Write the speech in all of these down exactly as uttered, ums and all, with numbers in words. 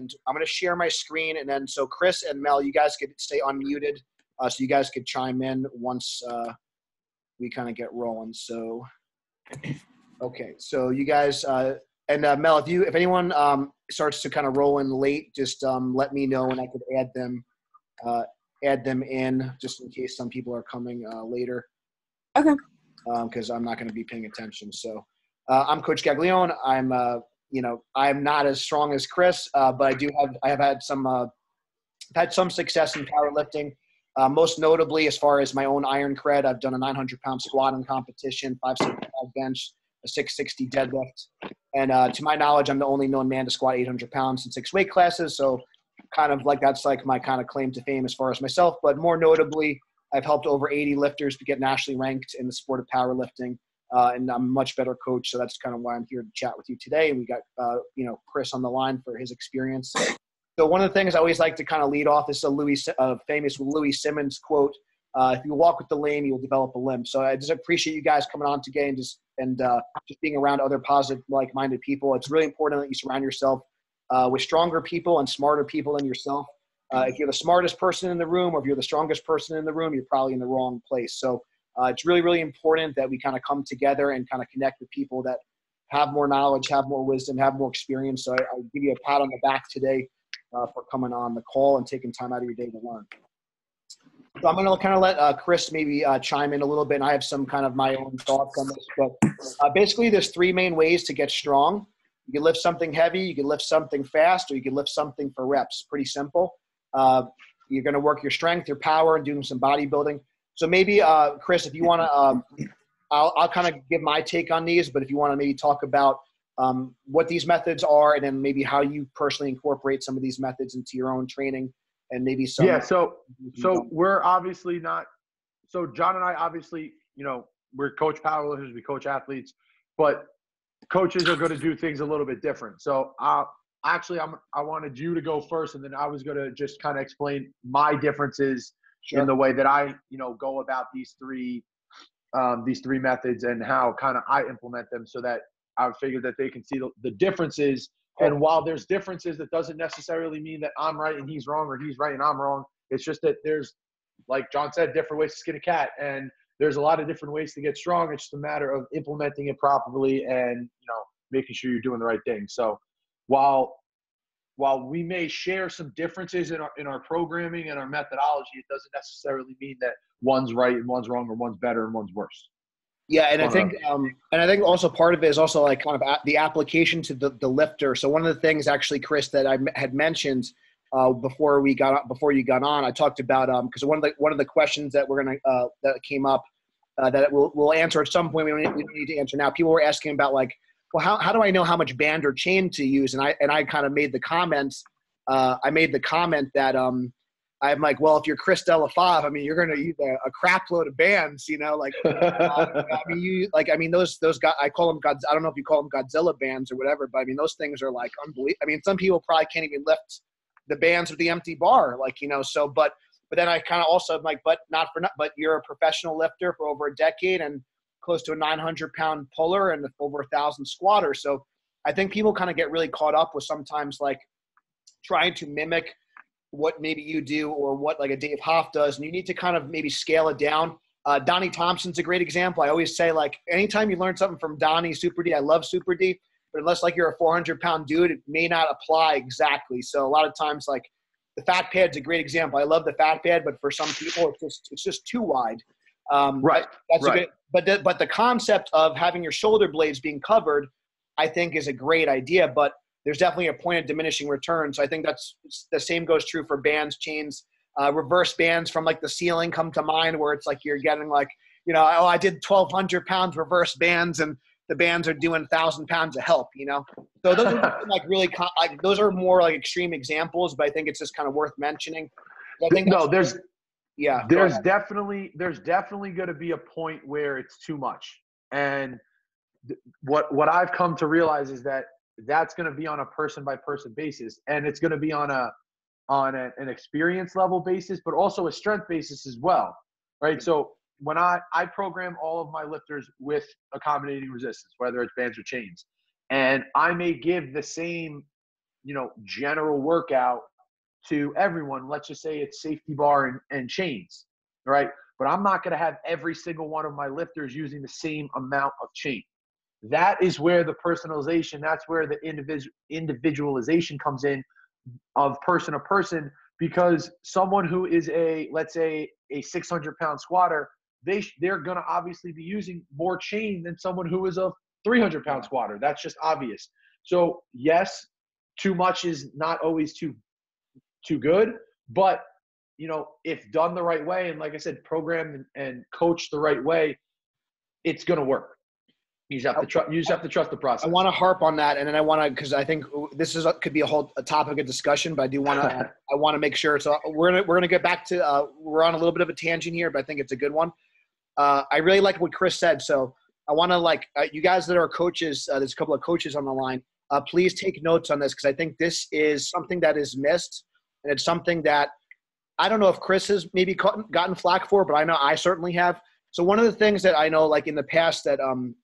and I'm going to share my screen. And then, so Chris and Mel, you guys could stay unmuted. Uh, so you guys could chime in once uh, we kind of get rolling. So, okay. So you guys, uh, and uh, Mel, if you, if anyone um, starts to kind of roll in late, just um, let me know and I could add them, uh, add them in just in case some people are coming uh, later. Okay. Because um, I'm not going to be paying attention. So uh, I'm Coach Gaglione. I'm, uh, you know, I'm not as strong as Chris, uh, but I do have, I have had some, uh, had some success in powerlifting. Uh, most notably, as far as my own iron cred, I've done a nine hundred pound squat in competition, five sixty-five bench, a six sixty deadlift. And uh, to my knowledge, I'm the only known man to squat eight hundred pounds in six weight classes. So kind of like that's like my kind of claim to fame as far as myself. But more notably, I've helped over eighty lifters to get nationally ranked in the sport of powerlifting. Uh, and I'm a much better coach. So that's kind of why I'm here to chat with you today. We got, uh, you know, Chris on the line for his experience. So one of the things I always like to kind of lead off is a Louis, uh, famous Louis Simmons quote, uh, if you walk with the lame, you'll develop a limb. So I just appreciate you guys coming on today and just, and uh, just being around other positive, like-minded people. It's really important that you surround yourself uh, with stronger people and smarter people than yourself. Uh, if you're the smartest person in the room or if you're the strongest person in the room, you're probably in the wrong place. So uh, it's really, really important that we kind of come together and kind of connect with people that have more knowledge, have more wisdom, have more experience. So I, I'll give you a pat on the back today uh, for coming on the call and taking time out of your day to learn. So I'm going to kind of let uh, Chris maybe uh, chime in a little bit, and I have some kind of my own thoughts on this. But uh, basically, there's three main ways to get strong. You can lift something heavy, you can lift something fast, or you can lift something for reps. Pretty simple. Uh, you're going to work your strength, your power, and doing some bodybuilding. So maybe, uh, Chris, if you want to, um, I'll, I'll kind of give my take on these, but if you want to maybe talk about um, what these methods are and then maybe how you personally incorporate some of these methods into your own training and maybe some. Yeah, so, so we're obviously not, so John and I obviously, you know, we're coach powerlifters, we coach athletes, but coaches are going to do things a little bit different. So uh, actually, I'm, I wanted you to go first, and then I was going to just kind of explain my differences sure. in the way that I, you know, go about these three, um, these three methods and how kind of I implement them so that I figured that they can see the, the differences. And while there's differences, that doesn't necessarily mean that I'm right and he's wrong or he's right and I'm wrong. It's just that there's, like John said, different ways to skin a cat, and there's a lot of different ways to get strong. It's just a matter of implementing it properly and, you know, making sure you're doing the right thing. So while while we may share some differences in our in our programming and our methodology, it doesn't necessarily mean that one's right and one's wrong or one's better and one's worse. Yeah, and I think um, and I think also part of it is also like kind of a, the application to the, the lifter. So one of the things actually, Chris, that I had mentioned uh, before we got before you got on, I talked about because um, one of the one of the questions that we're gonna uh, that came up uh, that we'll we'll answer at some point. We don't, need, we don't need to answer now. People were asking about like, well, how how do I know how much band or chain to use? And I and I kind of made the comments. Uh, I made the comment that. Um, I'm like, well, if you're Chris Della Fave, I mean, you're going to use a, a crap load of bands, you know, like, uh, I mean, you like, I mean, those, those guys, I call them gods. I don't know if you call them Godzilla bands or whatever, but I mean, those things are like, unbelievable. I mean, some people probably can't even lift the bands with the empty bar, like, you know, so, but, but then I kind of also am like, but not for not, but you're a professional lifter for over a decade and close to a nine hundred pound puller and over a thousand squatter. So I think people kind of get really caught up with sometimes like trying to mimic what maybe you do or what like a Dave Hoff does. And you need to kind of maybe scale it down. Uh, Donnie Thompson's a great example. I always say like, anytime you learn something from Donnie Super D, I love Super D, but unless like you're a four hundred pound dude, it may not apply exactly. So a lot of times like the fat pad's a great example. I love the fat pad, but for some people it's just, it's just too wide. Um, right. That's right. A good, but the, but the concept of having your shoulder blades being covered, I think is a great idea, but there's definitely a point of diminishing return. So I think that's the same goes true for bands, chains, uh, reverse bands from like the ceiling come to mind where it's like you're getting like, you know, oh, I did twelve hundred pounds reverse bands and the bands are doing one thousand pounds of help, you know? So those are like really, like those are more like extreme examples, but I think it's just kind of worth mentioning. I think no, there's, yeah, there's definitely, there's definitely going to be a point where it's too much. And th- what, what I've come to realize is that that's going to be on a person by person basis. And it's going to be on a, on a, an experience level basis, but also a strength basis as well. Right. So when I, I program all of my lifters with accommodating resistance, whether it's bands or chains, and I may give the same you know, general workout to everyone. Let's just say it's safety bar and, and chains, right? But I'm not going to have every single one of my lifters using the same amount of chain. That is where the personalization, that's where the individual individualization comes in of person to person, because someone who is a, let's say a six hundred pound squatter, they they're going to obviously be using more chain than someone who is a three hundred pound squatter. That's just obvious. So yes, too much is not always too, too good, but you know, if done the right way, and like I said, programmed and, and coached the right way, it's going to work. You just have to trust. You just have to trust the process. I want to harp on that, and then I want to, because I think this is a, could be a whole a topic of discussion. But I do want to. I want to make sure. So we're gonna we're gonna get back to. Uh, we're on a little bit of a tangent here, but I think it's a good one. Uh, I really like what Chris said. So I want to like uh, you guys that are coaches. Uh, there's a couple of coaches on the line. Uh, please take notes on this, because I think this is something that is missed, and it's something that I don't know if Chris has maybe caught, gotten flack for, but I know I certainly have. So one of the things that I know, like in the past, that um.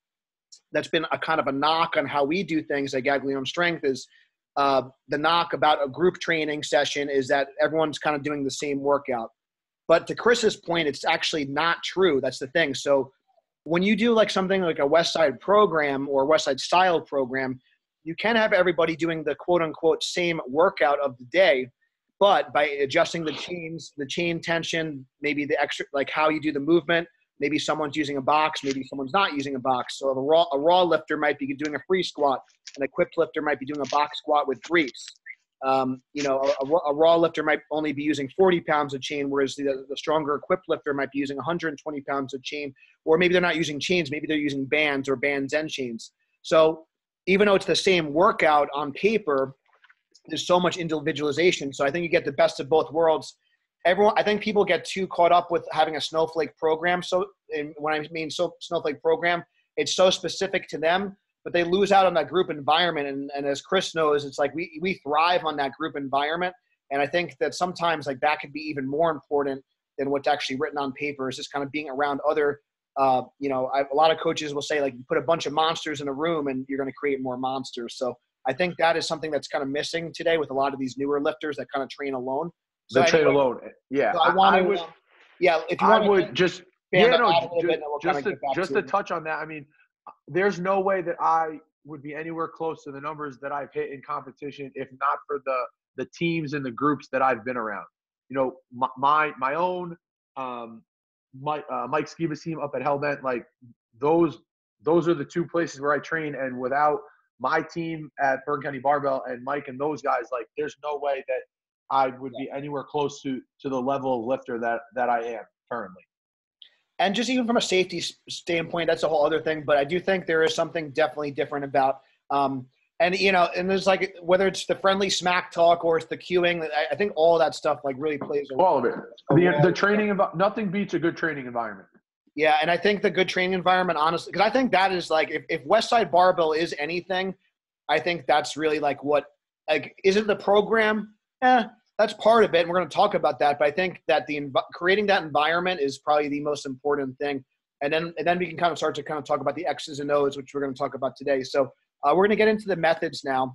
that's been a kind of a knock on how we do things at Gaglione Strength is uh, the knock about a group training session is that everyone's kind of doing the same workout. But to Chris's point, it's actually not true. That's the thing. So when you do like something like a Westside program or Westside style program, you can have everybody doing the quote unquote same workout of the day, but by adjusting the chains, the chain tension, maybe the extra, like how you do the movement, maybe someone's using a box, maybe someone's not using a box. So a raw, a raw lifter might be doing a free squat. An equipped lifter might be doing a box squat with briefs. Um, you know, a, a raw lifter might only be using forty pounds of chain, whereas the, the stronger equipped lifter might be using one hundred twenty pounds of chain, or maybe they're not using chains. Maybe they're using bands or bands and chains. So even though it's the same workout on paper, there's so much individualization. So I think you get the best of both worlds. Everyone, I think people get too caught up with having a snowflake program. So and when I mean so, snowflake program, it's so specific to them, but they lose out on that group environment. And, and as Chris knows, it's like we, we thrive on that group environment. And I think that sometimes like that could be even more important than what's actually written on paper, is just kind of being around other, uh, you know, I, a lot of coaches will say like you put a bunch of monsters in a room and you're going to create more monsters. So I think that is something that's kind of missing today with a lot of these newer lifters that kind of train alone. So the trade alone, yeah. So I want to, uh, yeah. If you I want would to just, yeah, no, just, bit, we'll just, to, just to, to touch on that. I mean, there's no way that I would be anywhere close to the numbers that I've hit in competition if not for the the teams and the groups that I've been around. You know, my my, my own, um, my uh, Mike Skiba's team up at Hellbent. Like those, those are the two places where I train. And without my team at Burn County Barbell and Mike and those guys, like there's no way that I would be anywhere close to, to the level of lifter that, that I am currently. And just even from a safety standpoint, that's a whole other thing. But I do think there is something definitely different about, um, and you know, and there's like, whether it's the friendly smack talk or it's the queuing, I, I think all that stuff like really plays a all of it. The, the training about nothing beats a good training environment. Yeah. And I think the good training environment, honestly, because I think that is like, if, if Westside Barbell is anything, I think that's really like what, like, is it the program? Eh, that's part of it. And we're going to talk about that. But I think that the inv- creating that environment is probably the most important thing. And then, and then we can kind of start to kind of talk about the X's and O's, which we're going to talk about today. So uh, we're going to get into the methods now.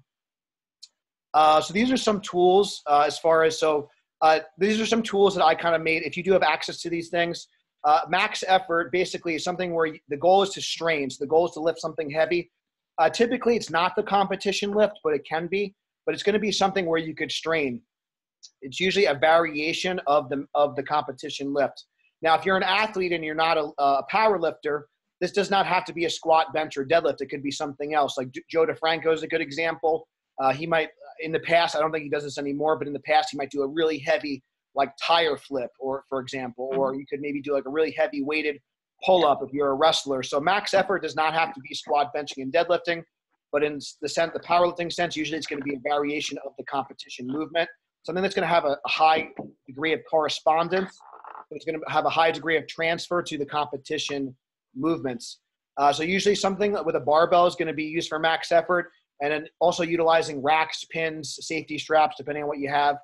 Uh, so these are some tools uh, as far as, so uh, these are some tools that I kind of made. If you do have access to these things, uh, max effort basically is something where the goal is to strain. So the goal is to lift something heavy. Uh, typically it's not the competition lift, but it can be. But it's going to be something where you could strain. It's usually a variation of the of the competition lift. Now, if you're an athlete and you're not a, a power lifter, this does not have to be a squat, bench, or deadlift. It could be something else. Like Joe DeFranco is a good example. Uh, he might, in the past, I don't think he does this anymore, but in the past, he might do a really heavy, like tire flip, or for example, or you could maybe do like a really heavy weighted pull up if you're a wrestler. So max effort does not have to be squat, benching, and deadlifting. But in the sense, the powerlifting sense, usually it's going to be a variation of the competition movement, something that's going to have a, a high degree of correspondence. It's going to have a high degree of transfer to the competition movements. Uh, so usually something with a barbell is going to be used for max effort, and then also utilizing racks, pins, safety straps, depending on what you have,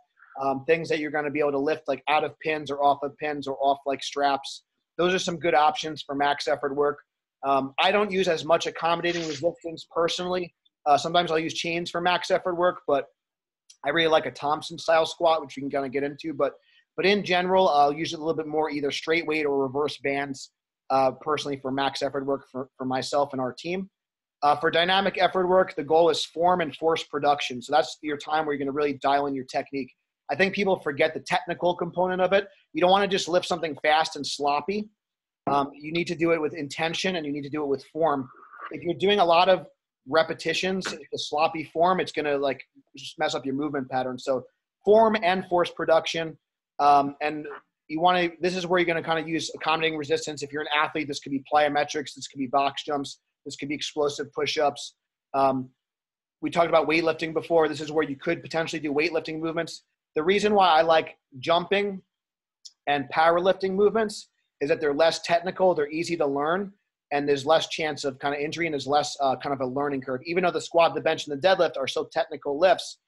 um, things that you're going to be able to lift like out of pins or off of pins or off like straps. Those are some good options for max effort work. Um, I don't use as much accommodating resistance personally. Uh, sometimes I'll use chains for max effort work, but I really like a Thompson style squat, which we can kind of get into, but but in general, I'll use it a little bit more, either straight weight or reverse bands, uh, personally for max effort work for, for myself and our team. Uh, for dynamic effort work, the goal is form and force production. So that's your time where you're going to really dial in your technique. I think people forget the technical component of it. You don't want to just lift something fast and sloppy. Um, you need to do it with intention, and you need to do it with form. If you're doing a lot of repetitions, the sloppy form, it's going to like just mess up your movement pattern. So form and force production. Um, and you want to, this is where you're going to kind of use accommodating resistance. If you're an athlete, this could be plyometrics, this could be box jumps, this could be explosive push-ups. Um, we talked about weightlifting before. This is where you could potentially do weightlifting movements. The reason why I like jumping and powerlifting movements is that they're less technical, they're easy to learn, and there's less chance of kind of injury, and there's less uh, kind of a learning curve. Even though the squat, the bench, and the deadlift are so technical lifts,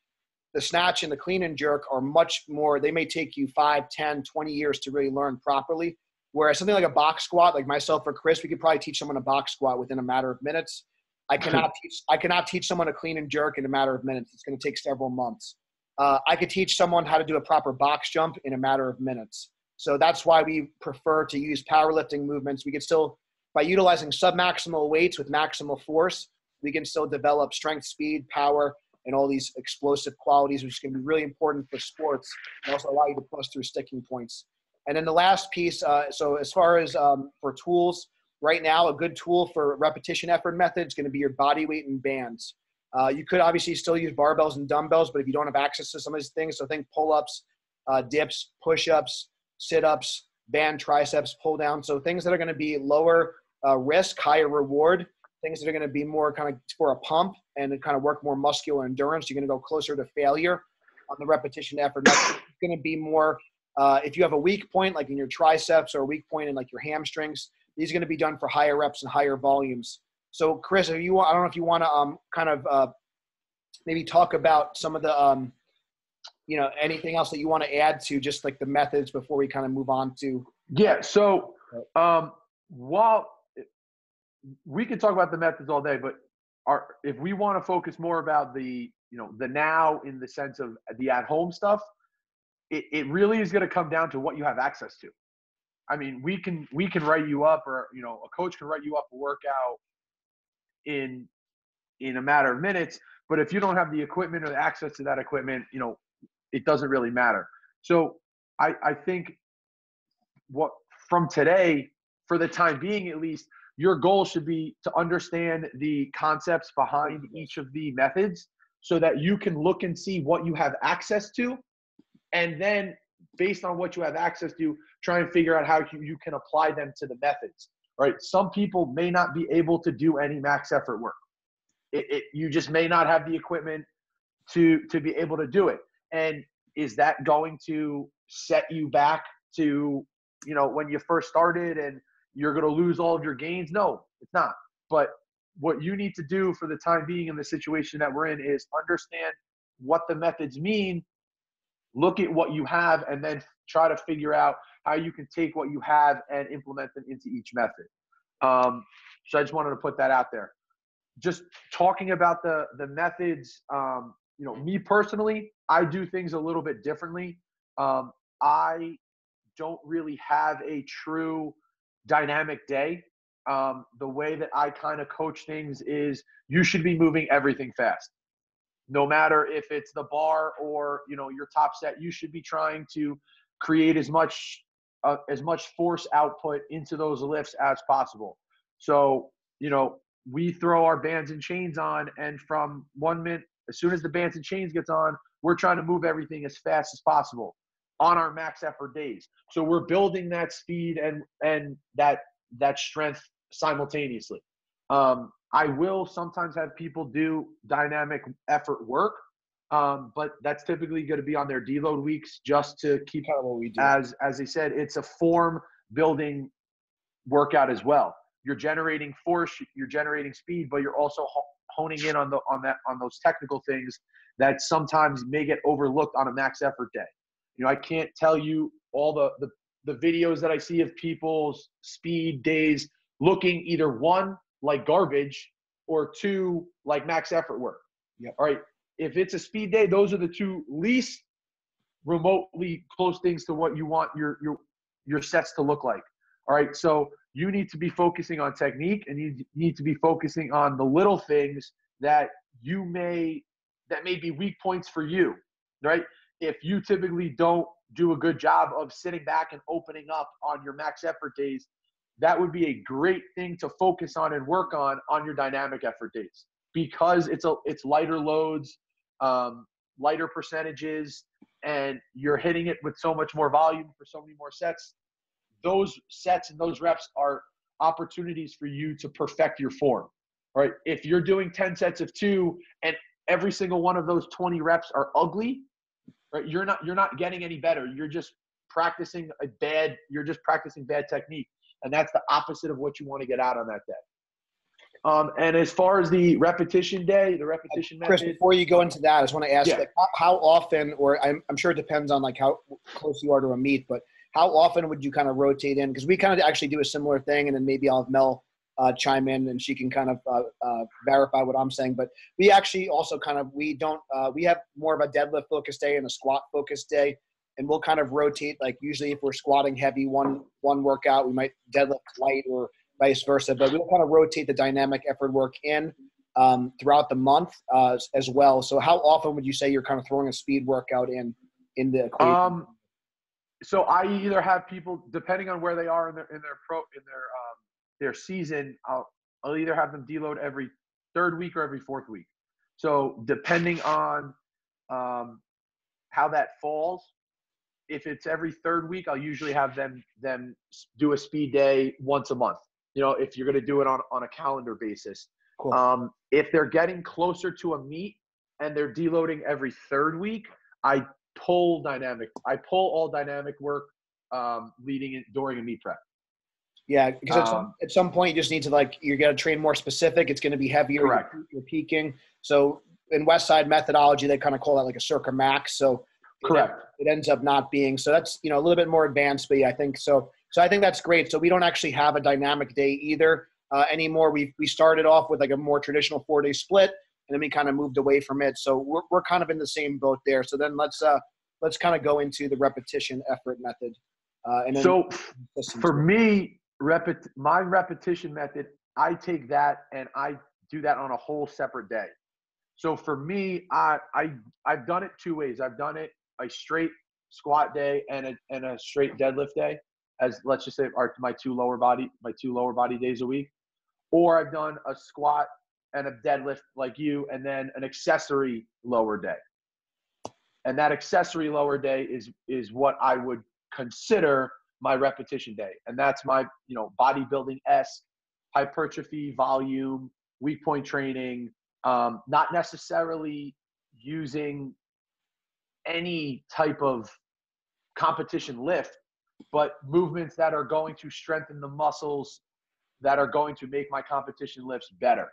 the snatch and the clean and jerk are much more, they may take you five, ten, twenty years to really learn properly. Whereas something like a box squat, like myself or Chris, we could probably teach someone a box squat within a matter of minutes. I cannot teach, I cannot teach someone a clean and jerk in a matter of minutes. It's going to take several months. Uh, I could teach someone how to do a proper box jump in a matter of minutes. So that's why we prefer to use powerlifting movements. We can still, by utilizing submaximal weights with maximal force, we can still develop strength, speed, power, and all these explosive qualities, which can be really important for sports and also allow you to push through sticking points. And then the last piece, uh, so as far as um, for tools, right now a good tool for repetition effort method is going to be your body weight and bands. Uh, you could obviously still use barbells and dumbbells, but if you don't have access to some of these things, so think pull-ups, uh, dips, push-ups, sit-ups, band triceps, pull-down. So things that are going to be lower uh, risk, higher reward, things that are going to be more kind of for a pump and kind of work more muscular endurance. You're going to go closer to failure on the repetition effort method. It's going to be more... Uh, if you have a weak point, like in your triceps, or a weak point in like your hamstrings, these are going to be done for higher reps and higher volumes. So Chris, if you want, I don't know if you want to um, kind of uh, maybe talk about some of the, um, you know, anything else that you want to add to just like the methods before we kind of move on to. Yeah. So um, while we can talk about the methods all day, but our, if we want to focus more about the, you know, the now in the sense of the at-home stuff, It, it really is going to come down to what you have access to. I mean, we can we can write you up, or you know, a coach can write you up a workout in in a matter of minutes. But if you don't have the equipment or the access to that equipment, you know, it doesn't really matter. So I I think what from today, for the time being at least, your goal should be to understand the concepts behind each of the methods, so that you can look and see what you have access to. And then based on what you have access to, try and figure out how you, you can apply them to the methods, right? Some people may not be able to do any max effort work. It, it, you just may not have the equipment to, to be able to do it. And is that going to set you back to, you know, when you first started and you're going to lose all of your gains? No, it's not. But what you need to do for the time being in the situation that we're in is understand what the methods mean. Look at what you have, and then try to figure out how you can take what you have and implement them into each method. Um, so I just wanted to put that out there. Just talking about the, the methods, um, you know, me personally, I do things a little bit differently. Um, I don't really have a true dynamic day. Um, the way that I kind of coach things is you should be moving everything fast. No matter if it's the bar or, you know, your top set, you should be trying to create as much uh, as much force output into those lifts as possible. So, you know, we throw our bands and chains on, and from one minute, as soon as the bands and chains gets on, we're trying to move everything as fast as possible on our max effort days. So we're building that speed and and that that strength simultaneously. Um, I will sometimes have people do dynamic effort work, um, but that's typically going to be on their deload weeks just to keep out what we do. As, as I said, it's a form building workout as well. You're generating force, you're generating speed, but you're also honing in on the on that on those technical things that sometimes may get overlooked on a max effort day. You know, I can't tell you all the the, the videos that I see of people's speed days looking either one, like garbage, or two, like max effort work. Yep. All right. if it's a speed day, those are the two least remotely close things to what you want your, your, your sets to look like. All right. So you need to be focusing on technique, and you need to be focusing on the little things that you may, that may be weak points for you, right? If you typically don't do a good job of sitting back and opening up on your max effort days, that would be a great thing to focus on and work on on your dynamic effort days, because it's a, it's lighter loads, um, lighter percentages, and you're hitting it with so much more volume for so many more sets. Those sets and those reps are opportunities for you to perfect your form, right? If you're doing ten sets of two and every single one of those twenty reps are ugly, right? You're not, you're not getting any better. You're just practicing a bad, you're just practicing bad technique. And that's the opposite of what you want to get out on that day. Um, and as far as the repetition day, the repetition method. Chris, before you go into that, I just want to ask, yeah. like, how often, or I'm, I'm sure it depends on like how close you are to a meet, but how often would you kind of rotate in? Because we kind of actually do a similar thing, and then maybe I'll have Mel uh, chime in, and she can kind of uh, uh, verify what I'm saying. But we actually also kind of, we don't, uh, we have more of a deadlift focused day and a squat focused day. And we'll kind of rotate, like usually if we're squatting heavy one one workout, we might deadlift light or vice versa. But we'll kind of rotate the dynamic effort work in um, throughout the month uh, as well. So how often would you say you're kind of throwing a speed workout in in the equation? Um, so I either have people, depending on where they are in their in their pro in their um, their season, I'll I'll either have them deload every third week or every fourth week. So depending on um, how that falls. If it's every third week, I'll usually have them them do a speed day once a month. You know, if you're going to do it on, on a calendar basis. Cool. Um, if they're getting closer to a meet and they're deloading every third week, I pull dynamic. I pull all dynamic work um, leading in, during a meet prep. Yeah, because at, um, some, at some point you just need to like you're going to train more specific. It's going to be heavier. Correct. You're, you're peaking. So in Westside methodology, they kind of call that like a circa max. So. Correct. It, it ends up not being. So that's, you know, a little bit more advanced, but yeah, I think so. So I think that's great. So we don't actually have a dynamic day either uh, anymore. We we started off with like a more traditional four day split, and then we kind of moved away from it. So we're we're kind of in the same boat there. So then let's uh let's kind of go into the repetition effort method. Uh, and then so for me, repet my repetition method, I take that and I do that on a whole separate day. So for me, I I I've done it two ways. I've done it. A straight squat day and a and a straight deadlift day, as let's just say are my two lower body my two lower body days a week, or I've done a squat and a deadlift like you, and then an accessory lower day. And that accessory lower day is is what I would consider my repetition day, and that's my you know bodybuilding-esque hypertrophy, volume, weak point training, um, not necessarily using any type of competition lift, but movements that are going to strengthen the muscles that are going to make my competition lifts better.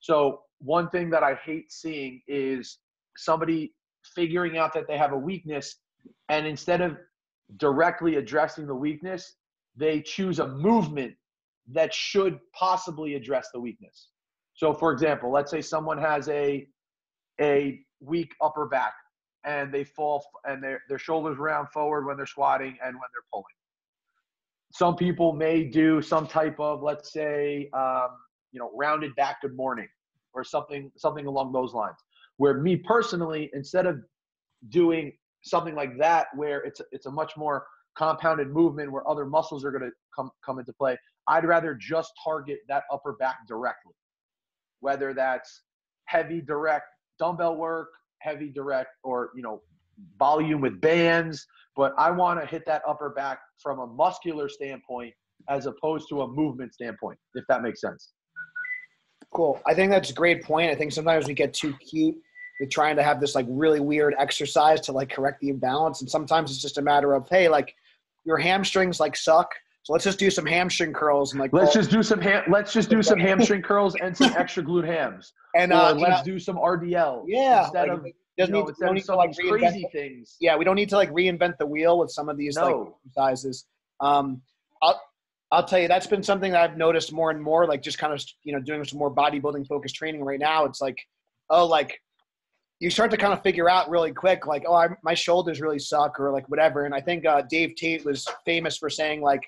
So one thing that I hate seeing is somebody figuring out that they have a weakness, and instead of directly addressing the weakness, they choose a movement that should possibly address the weakness. So for example, let's say someone has a, a weak upper back, and they fall and their their shoulders round forward when they're squatting and when they're pulling. Some people may do some type of, let's say, um, you know, rounded back good morning or something, something along those lines. Where me personally, instead of doing something like that, where it's, it's a much more compounded movement where other muscles are gonna come, come into play, I'd rather just target that upper back directly. Whether that's heavy direct dumbbell work, heavy direct, or you know volume with bands, but I want to hit that upper back from a muscular standpoint as opposed to a movement standpoint, if that makes sense. Cool. I think that's a great point. I think sometimes we get too cute with trying to have this like really weird exercise to like correct the imbalance, and sometimes it's just a matter of, hey, like your hamstrings like suck, so let's just do some hamstring curls and like let's just do some ham let's just do some hamstring curls and some extra glute hams. And uh, let's do some R D L. Yeah. Instead like, of, you know, need, instead don't of need some to, like, crazy things. Yeah, we don't need to like reinvent the wheel with some of these no. like exercises. Um, I'll I'll tell you, that's been something that I've noticed more and more, like just kind of you know doing some more bodybuilding focused training right now. It's like, oh, like you start to kind of figure out really quick, like, oh, I, my shoulders really suck or like whatever. And I think uh, Dave Tate was famous for saying, like,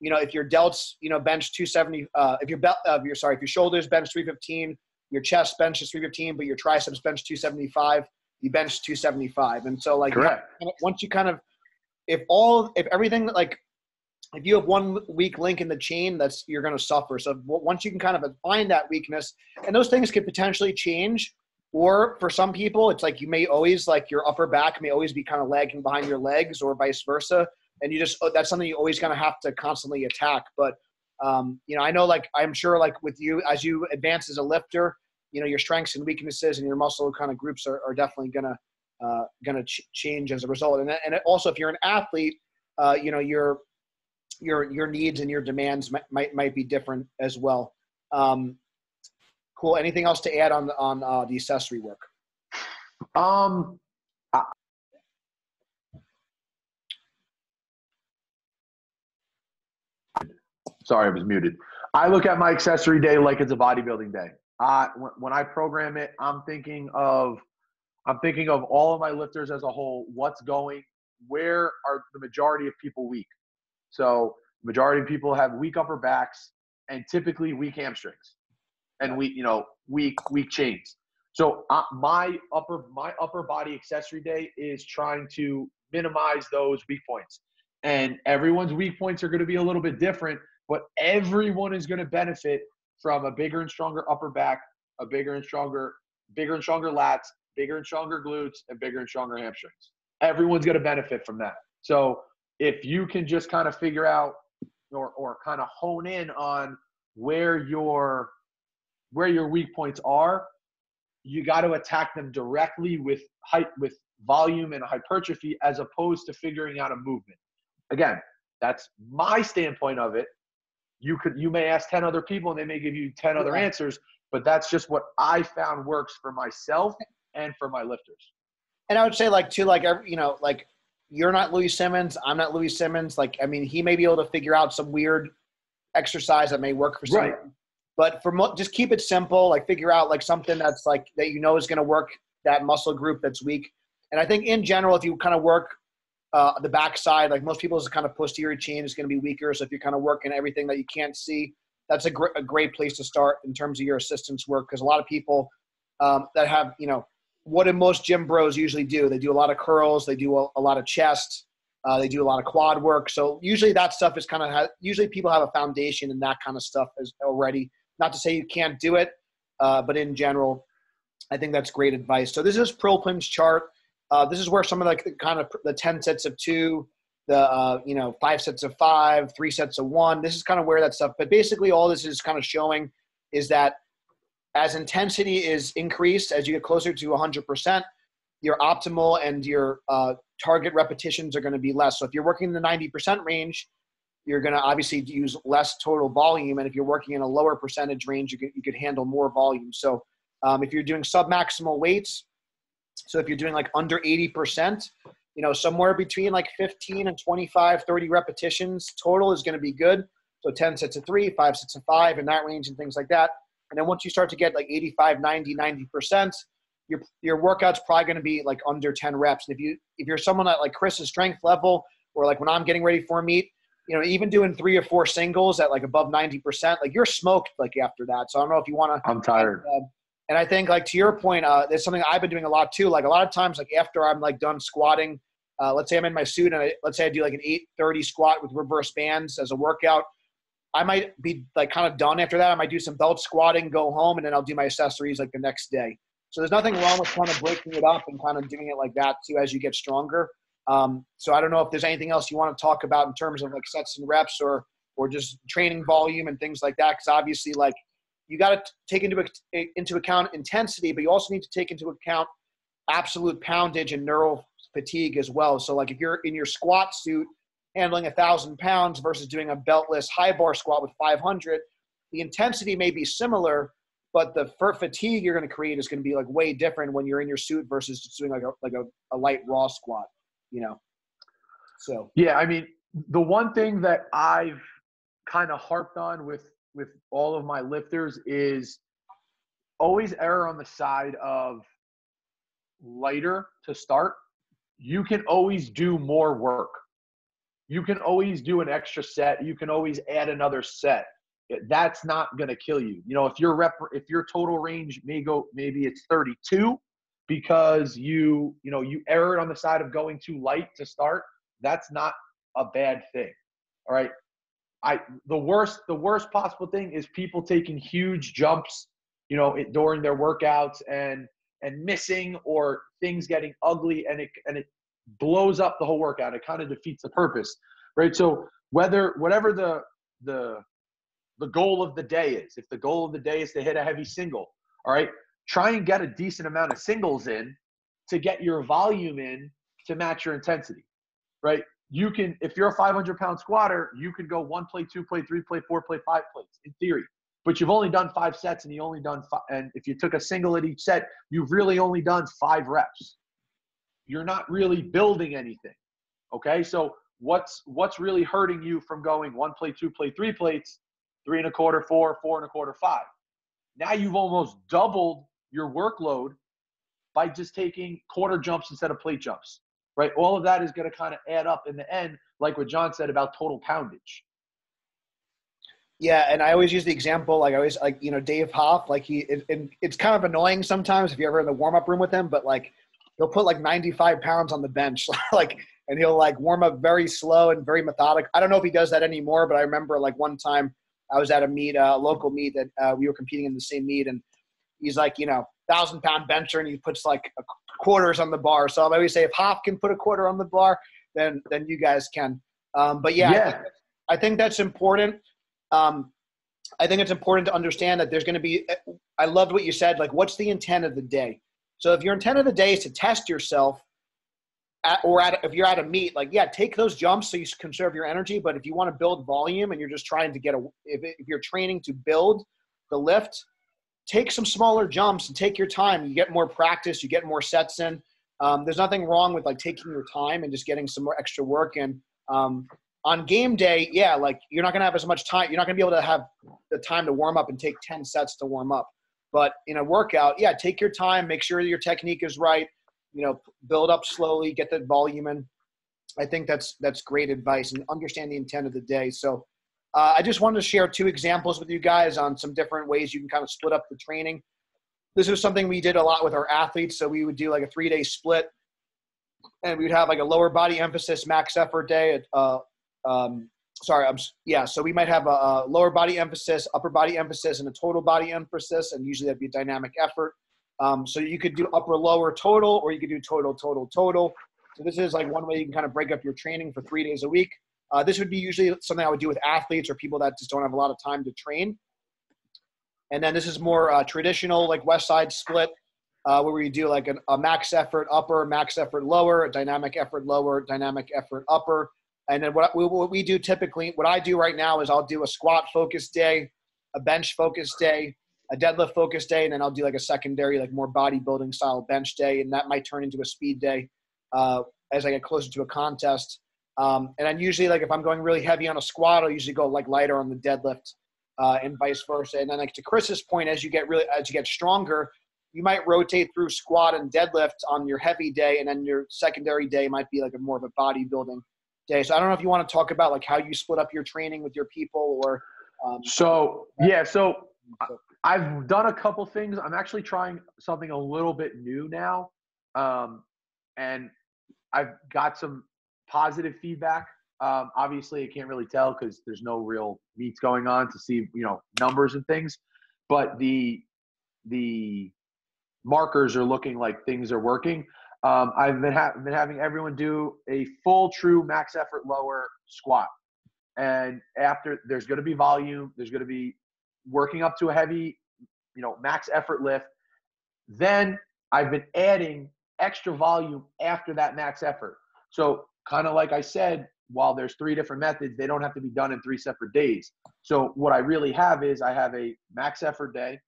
you know, if your delts, you know, bench two seventy, uh, if your belt, uh, you're sorry, if your shoulders bench three fifteen, your chest bench is three fifteen, but your triceps bench two seventy-five, you bench two seventy-five. And so, like, correct. Once you kind of, if all, if everything, like, if you have one weak link in the chain, that's, you're going to suffer. So once you can kind of find that weakness, and those things could potentially change. Or for some people, it's like you may always, like, your upper back may always be kind of lagging behind your legs or vice versa. And you just, that's something you always kind of have to constantly attack. But, um, you know, I know, like, I'm sure, like, with you, as you advance as a lifter, you know, your strengths and weaknesses and your muscle kind of groups are, are definitely going to, uh, going to ch change as a result. And, and also if you're an athlete, uh, you know, your, your, your needs and your demands might, might, might be different as well. Um, cool. Anything else to add on, on, uh, the accessory work? Um, I Sorry, I was muted. I look at my accessory day like it's a bodybuilding day. Uh, when, when I program it, I'm thinking of, I'm thinking of all of my lifters as a whole. What's going, where are the majority of people weak? So majority of people have weak upper backs and typically weak hamstrings and weak, you know, weak, weak chains. So uh, my upper, my upper body accessory day is trying to minimize those weak points, and everyone's weak points are going to be a little bit different, but everyone is going to benefit from a bigger and stronger upper back, a bigger and stronger, bigger and stronger lats, bigger and stronger glutes, and bigger and stronger hamstrings. Everyone's going to benefit from that. So if you can just kind of figure out or, or kind of hone in on where your, where your weak points are, you got to attack them directly with height, with volume and hypertrophy, as opposed to figuring out a movement. Again, that's my standpoint of it. You could, you may ask ten other people and they may give you ten other answers, but that's just what I found works for myself and for my lifters. And I would say, like, too, like, you know, like, you're not Louis Simmons. I'm not Louis Simmons. Like, I mean, he may be able to figure out some weird exercise that may work for someone, right. But for mo just keep it simple. Like, figure out, like, something that's, like, that, you know, is going to work that muscle group that's weak. And I think in general, if you kind of work, Uh, the backside, like most people's kind of posterior chain is going to be weaker. So if you're kind of working everything that you can't see, that's a, gr a great place to start in terms of your assistance work. Because a lot of people um, that have, you know, what do most gym bros usually do? They do a lot of curls. They do a, a lot of chest. Uh, they do a lot of quad work. So usually that stuff is kind of, usually people have a foundation in that kind of stuff is already. Not to say you can't do it, uh, but in general, I think that's great advice. So this is Pearl Plim's chart. Uh, this is where some of the, the kind of the ten sets of two, the, uh, you know, five sets of five, three sets of one, this is kind of where that stuff, but basically all this is kind of showing is that as intensity is increased, as you get closer to one hundred percent, your optimal and your uh, target repetitions are going to be less. So if you're working in the ninety percent range, you're going to obviously use less total volume. And if you're working in a lower percentage range, you could, you could handle more volume. So um, if you're doing submaximal weights, so if you're doing like under eighty percent, you know, somewhere between like fifteen and twenty-five, thirty repetitions total is going to be good. So ten sets of three, five sets of five, and that range and things like that. And then once you start to get like eighty-five, ninety, ninety percent, your, your workout's probably going to be like under ten reps. And if you, if you're someone at like Chris's strength level, or like when I'm getting ready for a meet, you know, even doing three or four singles at like above ninety percent, like you're smoked like after that. So I don't know if you want to, I'm tired. Uh, And I think, like, to your point, uh, there's something I've been doing a lot too. Like, a lot of times, like, after I'm like done squatting, uh, let's say I'm in my suit and I, let's say I do like an eight thirty squat with reverse bands as a workout. I might be like kind of done after that. I might do some belt squatting, go home, and then I'll do my accessories like the next day. So there's nothing wrong with kind of breaking it up and kind of doing it like that too as you get stronger. Um, so I don't know if there's anything else you want to talk about in terms of like sets and reps or, or just training volume and things like that. Cause obviously, like, you got to take into, into account intensity, but you also need to take into account absolute poundage and neural fatigue as well. So, like, if you're in your squat suit handling a thousand pounds versus doing a beltless high bar squat with five hundred, the intensity may be similar, but the fatigue you're going to create is going to be, like, way different when you're in your suit versus just doing, like, a, like a, a light raw squat, you know? So. Yeah, I mean, the one thing that I've kind of harped on with, with all of my lifters is always err on the side of lighter to start, you can always do more work. You can always do an extra set. You can always add another set. That's not going to kill you. You know, if your rep, if your total range may go, maybe it's thirty-two because you, you know, you erred on the side of going too light to start. That's not a bad thing. All right. I, the worst, the worst possible thing is people taking huge jumps, you know, it, during their workouts and, and missing, or things getting ugly, and it, and it blows up the whole workout. It kind of defeats the purpose, right? So whether, whatever the, the, the goal of the day is, if the goal of the day is to hit a heavy single, all right, try and get a decent amount of singles in to get your volume in to match your intensity, right? You can, if you're a five hundred pound squatter, you can go one plate, two plate, three plate, four plate, five plates in theory, but you've only done five sets, and you only done five, and if you took a single at each set, you've really only done five reps. You're not really building anything. Okay. So what's, what's really hurting you from going one plate, two plate, three plates, three and a quarter, four, four and a quarter, five. Now you've almost doubled your workload by just taking quarter jumps instead of plate jumps, right? All of that is going to kind of add up in the end, like what John said about total poundage. Yeah. And I always use the example, like I always, like, you know, Dave Hoff, like he, it, it, it's kind of annoying sometimes if you're ever in the warm-up room with him, but like he'll put like ninety-five pounds on the bench, like, and he'll like warm up very slow and very methodic. I don't know if he does that anymore, but I remember like one time, I was at a meet, a uh, local meet that uh, we were competing in the same meet. And he's like, you know, thousand pound bencher, and he puts like a quarters on the bar. So I always say if Hoff can put a quarter on the bar, then, then you guys can. Um, but yeah, yeah. I, think, I think that's important. Um, I think it's important to understand that there's going to be, I loved what you said, like what's the intent of the day? So if your intent of the day is to test yourself at, or at, if you're at a meet, like, yeah, take those jumps so you conserve your energy. But if you want to build volume and you're just trying to get a, if, if you're training to build the lift, take some smaller jumps and take your time. You get more practice, you get more sets in. Um, there's nothing wrong with like taking your time and just getting some more extra work in. Um, on game day, yeah, like you're not going to have as much time. You're not going to be able to have the time to warm up and take ten sets to warm up. But in a workout, yeah, take your time, make sure that your technique is right. You know, build up slowly, get the volume in. I think that's that's great advice, and understand the intent of the day. So uh, I just wanted to share two examples with you guys on some different ways you can kind of split up the training. This was something we did a lot with our athletes. So we would do like a three-day split, and we would have like a lower body emphasis max effort day. At, uh, um, sorry, I'm, yeah, so we might have a, a lower body emphasis, upper body emphasis, and a total body emphasis, and usually that'd be a dynamic effort. Um, so you could do upper, lower, total, or you could do total, total, total. So this is like one way you can kind of break up your training for three days a week. Uh, this would be usually something I would do with athletes or people that just don't have a lot of time to train. And then this is more uh, traditional, like Westside split, uh, where we do like an, a max effort upper, max effort lower, a dynamic effort lower, dynamic effort upper. And then what we, what we do typically, what I do right now is I'll do a squat focus day, a bench focus day, a deadlift focus day, and then I'll do like a secondary, like more bodybuilding style bench day. And that might turn into a speed day uh, as I get closer to a contest. Um, and then usually like if I'm going really heavy on a squat, I'll usually go like lighter on the deadlift uh, and vice versa. And then like to Chris's point, as you get really, as you get stronger, you might rotate through squat and deadlift on your heavy day. And then your secondary day might be like a more of a bodybuilding day. So I don't know if you want to talk about like how you split up your training with your people or. Um, so yeah. So I've done a couple things. I'm actually trying something a little bit new now. Um, and I've got some positive feedback. Um, obviously I can't really tell because there's no real meets going on to see, you know, numbers and things, but the, the markers are looking like things are working. Um, I've been, ha- been having everyone do a full true max effort lower squat. And after there's going to be volume, there's going to be working up to a heavy, you know, max effort lift. Then I've been adding extra volume after that max effort. So kind of like I said, while there's three different methods, they don't have to be done in three separate days. So what I really have is I have a max effort day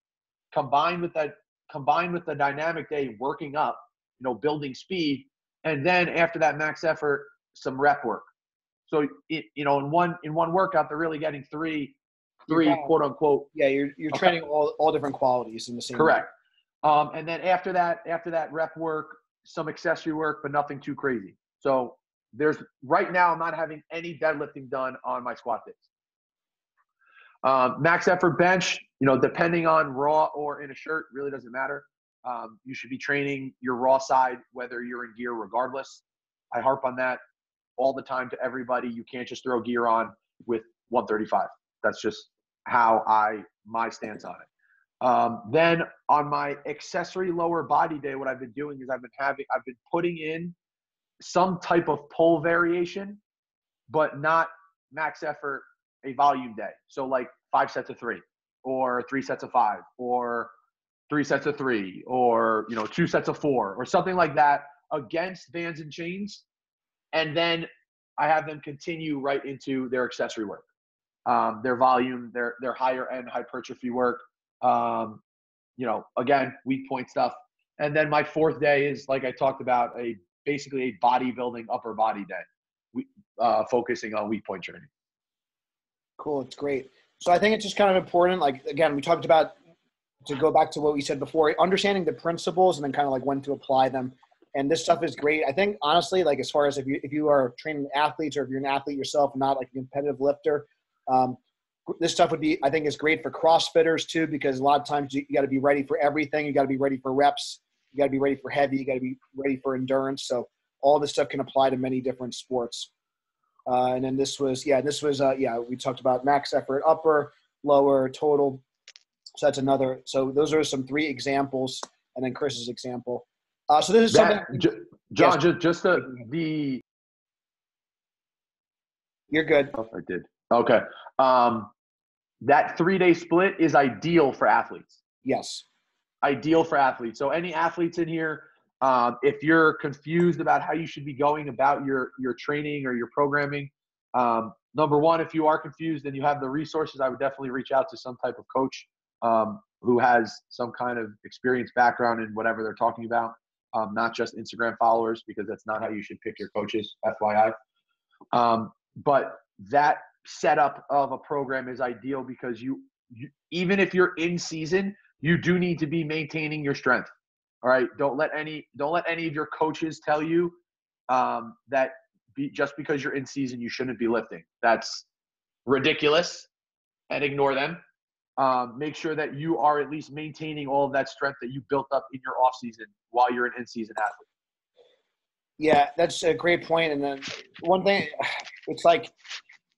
combined with that, combined with the dynamic day, working up, you know, building speed. And then after that max effort, some rep work. So it, you know, in one, in one workout, they're really getting three, three, quote unquote. Yeah, you're you're okay. Training all, all different qualities in the same. Correct. Um, and then after that, after that rep work, some accessory work, but nothing too crazy. So there's right now, I'm not having any deadlifting done on my squat days. Um, max effort bench, you know, depending on raw or in a shirt, really doesn't matter. Um, you should be training your raw side, whether you're in gear, regardless. I harp on that all the time to everybody. You can't just throw gear on with one thirty-five. That's just how I, my stance on it. Um, then on my accessory lower body day, what I've been doing is I've been having, I've been putting in some type of pull variation, but not max effort, a volume day. So like five sets of three, or three sets of five, or three sets of three, or, you know, two sets of four, or something like that against bands and chains. And then I have them continue right into their accessory work, um, their volume, their, their higher end hypertrophy work. Um, you know, again, weak point stuff. And then my fourth day is, like I talked about, a basically a bodybuilding upper body day, we, uh, focusing on weak point training. Cool. It's great. So I think it's just kind of important. Like, again, we talked about, to go back to what we said before, understanding the principles and then kind of like when to apply them. And this stuff is great. I think honestly, like as far as if you, if you are training athletes, or if you're an athlete yourself, not like a competitive lifter, um, this stuff would be, I think is great for CrossFitters too, because a lot of times you, you got to be ready for everything. You got to be ready for reps. You got to be ready for heavy. You got to be ready for endurance. So all this stuff can apply to many different sports. Uh, and then this was, yeah, this was, uh, yeah, we talked about max effort, upper, lower, total. So that's another, so those are some three examples, and then Chris's example. Uh, so this is that, something. J John, yes. just, just the, the. You're good. Oh, I did. Okay. Um, that three-day split is ideal for athletes. Yes. Ideal for athletes. So any athletes in here, um, if you're confused about how you should be going about your, your training or your programming, um, number one, if you are confused and you have the resources, I would definitely reach out to some type of coach. Um, who has some kind of experience background in whatever they're talking about, um, not just Instagram followers, because that's not how you should pick your coaches, F Y I. Um, but that setup of a program is ideal because you, you, even if you're in season, you do need to be maintaining your strength. All right. Don't let any, don't let any of your coaches tell you um, that be, just because you're in season, you shouldn't be lifting. That's ridiculous, and ignore them. Um, make sure that you are at least maintaining all of that strength that you built up in your off season while you're an in-season athlete. Yeah, that's a great point. And then one thing, it's like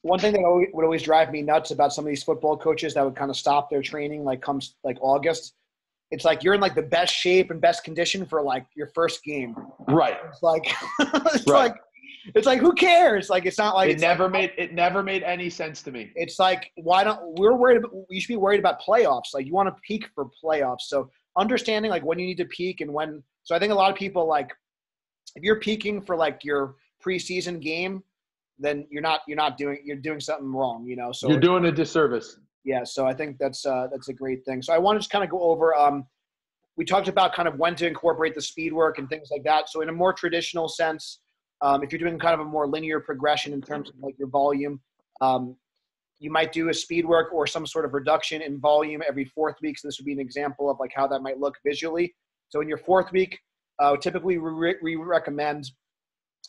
one thing that always, would always drive me nuts about some of these football coaches that would kind of stop their training, like comes like August. It's like, you're in like the best shape and best condition for like your first game. Right. It's like, it's right. like, It's like, who cares? Like, it's not like it it's never like, made it never made any sense to me. It's like, why don't we're worried about, you should be worried about playoffs. Like, you want to peak for playoffs. So understanding like when you need to peak and when. So I think a lot of people, like if you're peaking for like your preseason game, then you're not you're not doing you're doing something wrong, you know. So you're doing a disservice. Yeah. So I think that's uh, that's a great thing. So I want to just kind of go over. Um, we talked about kind of when to incorporate the speed work and things like that. So in a more traditional sense. Um, if you're doing kind of a more linear progression in terms of like your volume, um, you might do a speed work or some sort of reduction in volume every fourth week. So this would be an example of like how that might look visually. So in your fourth week, uh, typically we, re we recommend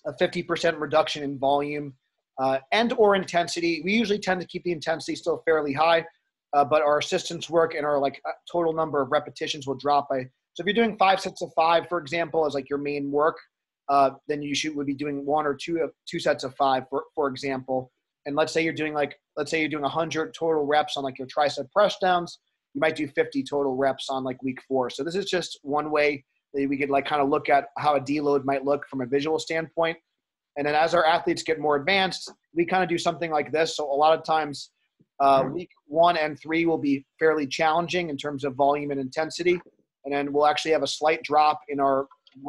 a fifty percent reduction in volume uh, and or intensity. We usually tend to keep the intensity still fairly high, uh, but our assistance work and our like total number of repetitions will drop by. So if you're doing five sets of five, for example, as like your main work, Uh, then you should would be doing one or two of two sets of five, for, for example. And let's say you're doing like, let's say you're doing one hundred total reps on like your tricep press downs. You might do fifty total reps on like week four. So this is just one way that we could like kind of look at how a deload might look from a visual standpoint. And then as our athletes get more advanced, we kind of do something like this. So a lot of times uh, week one and three will be fairly challenging in terms of volume and intensity. And then we'll actually have a slight drop in our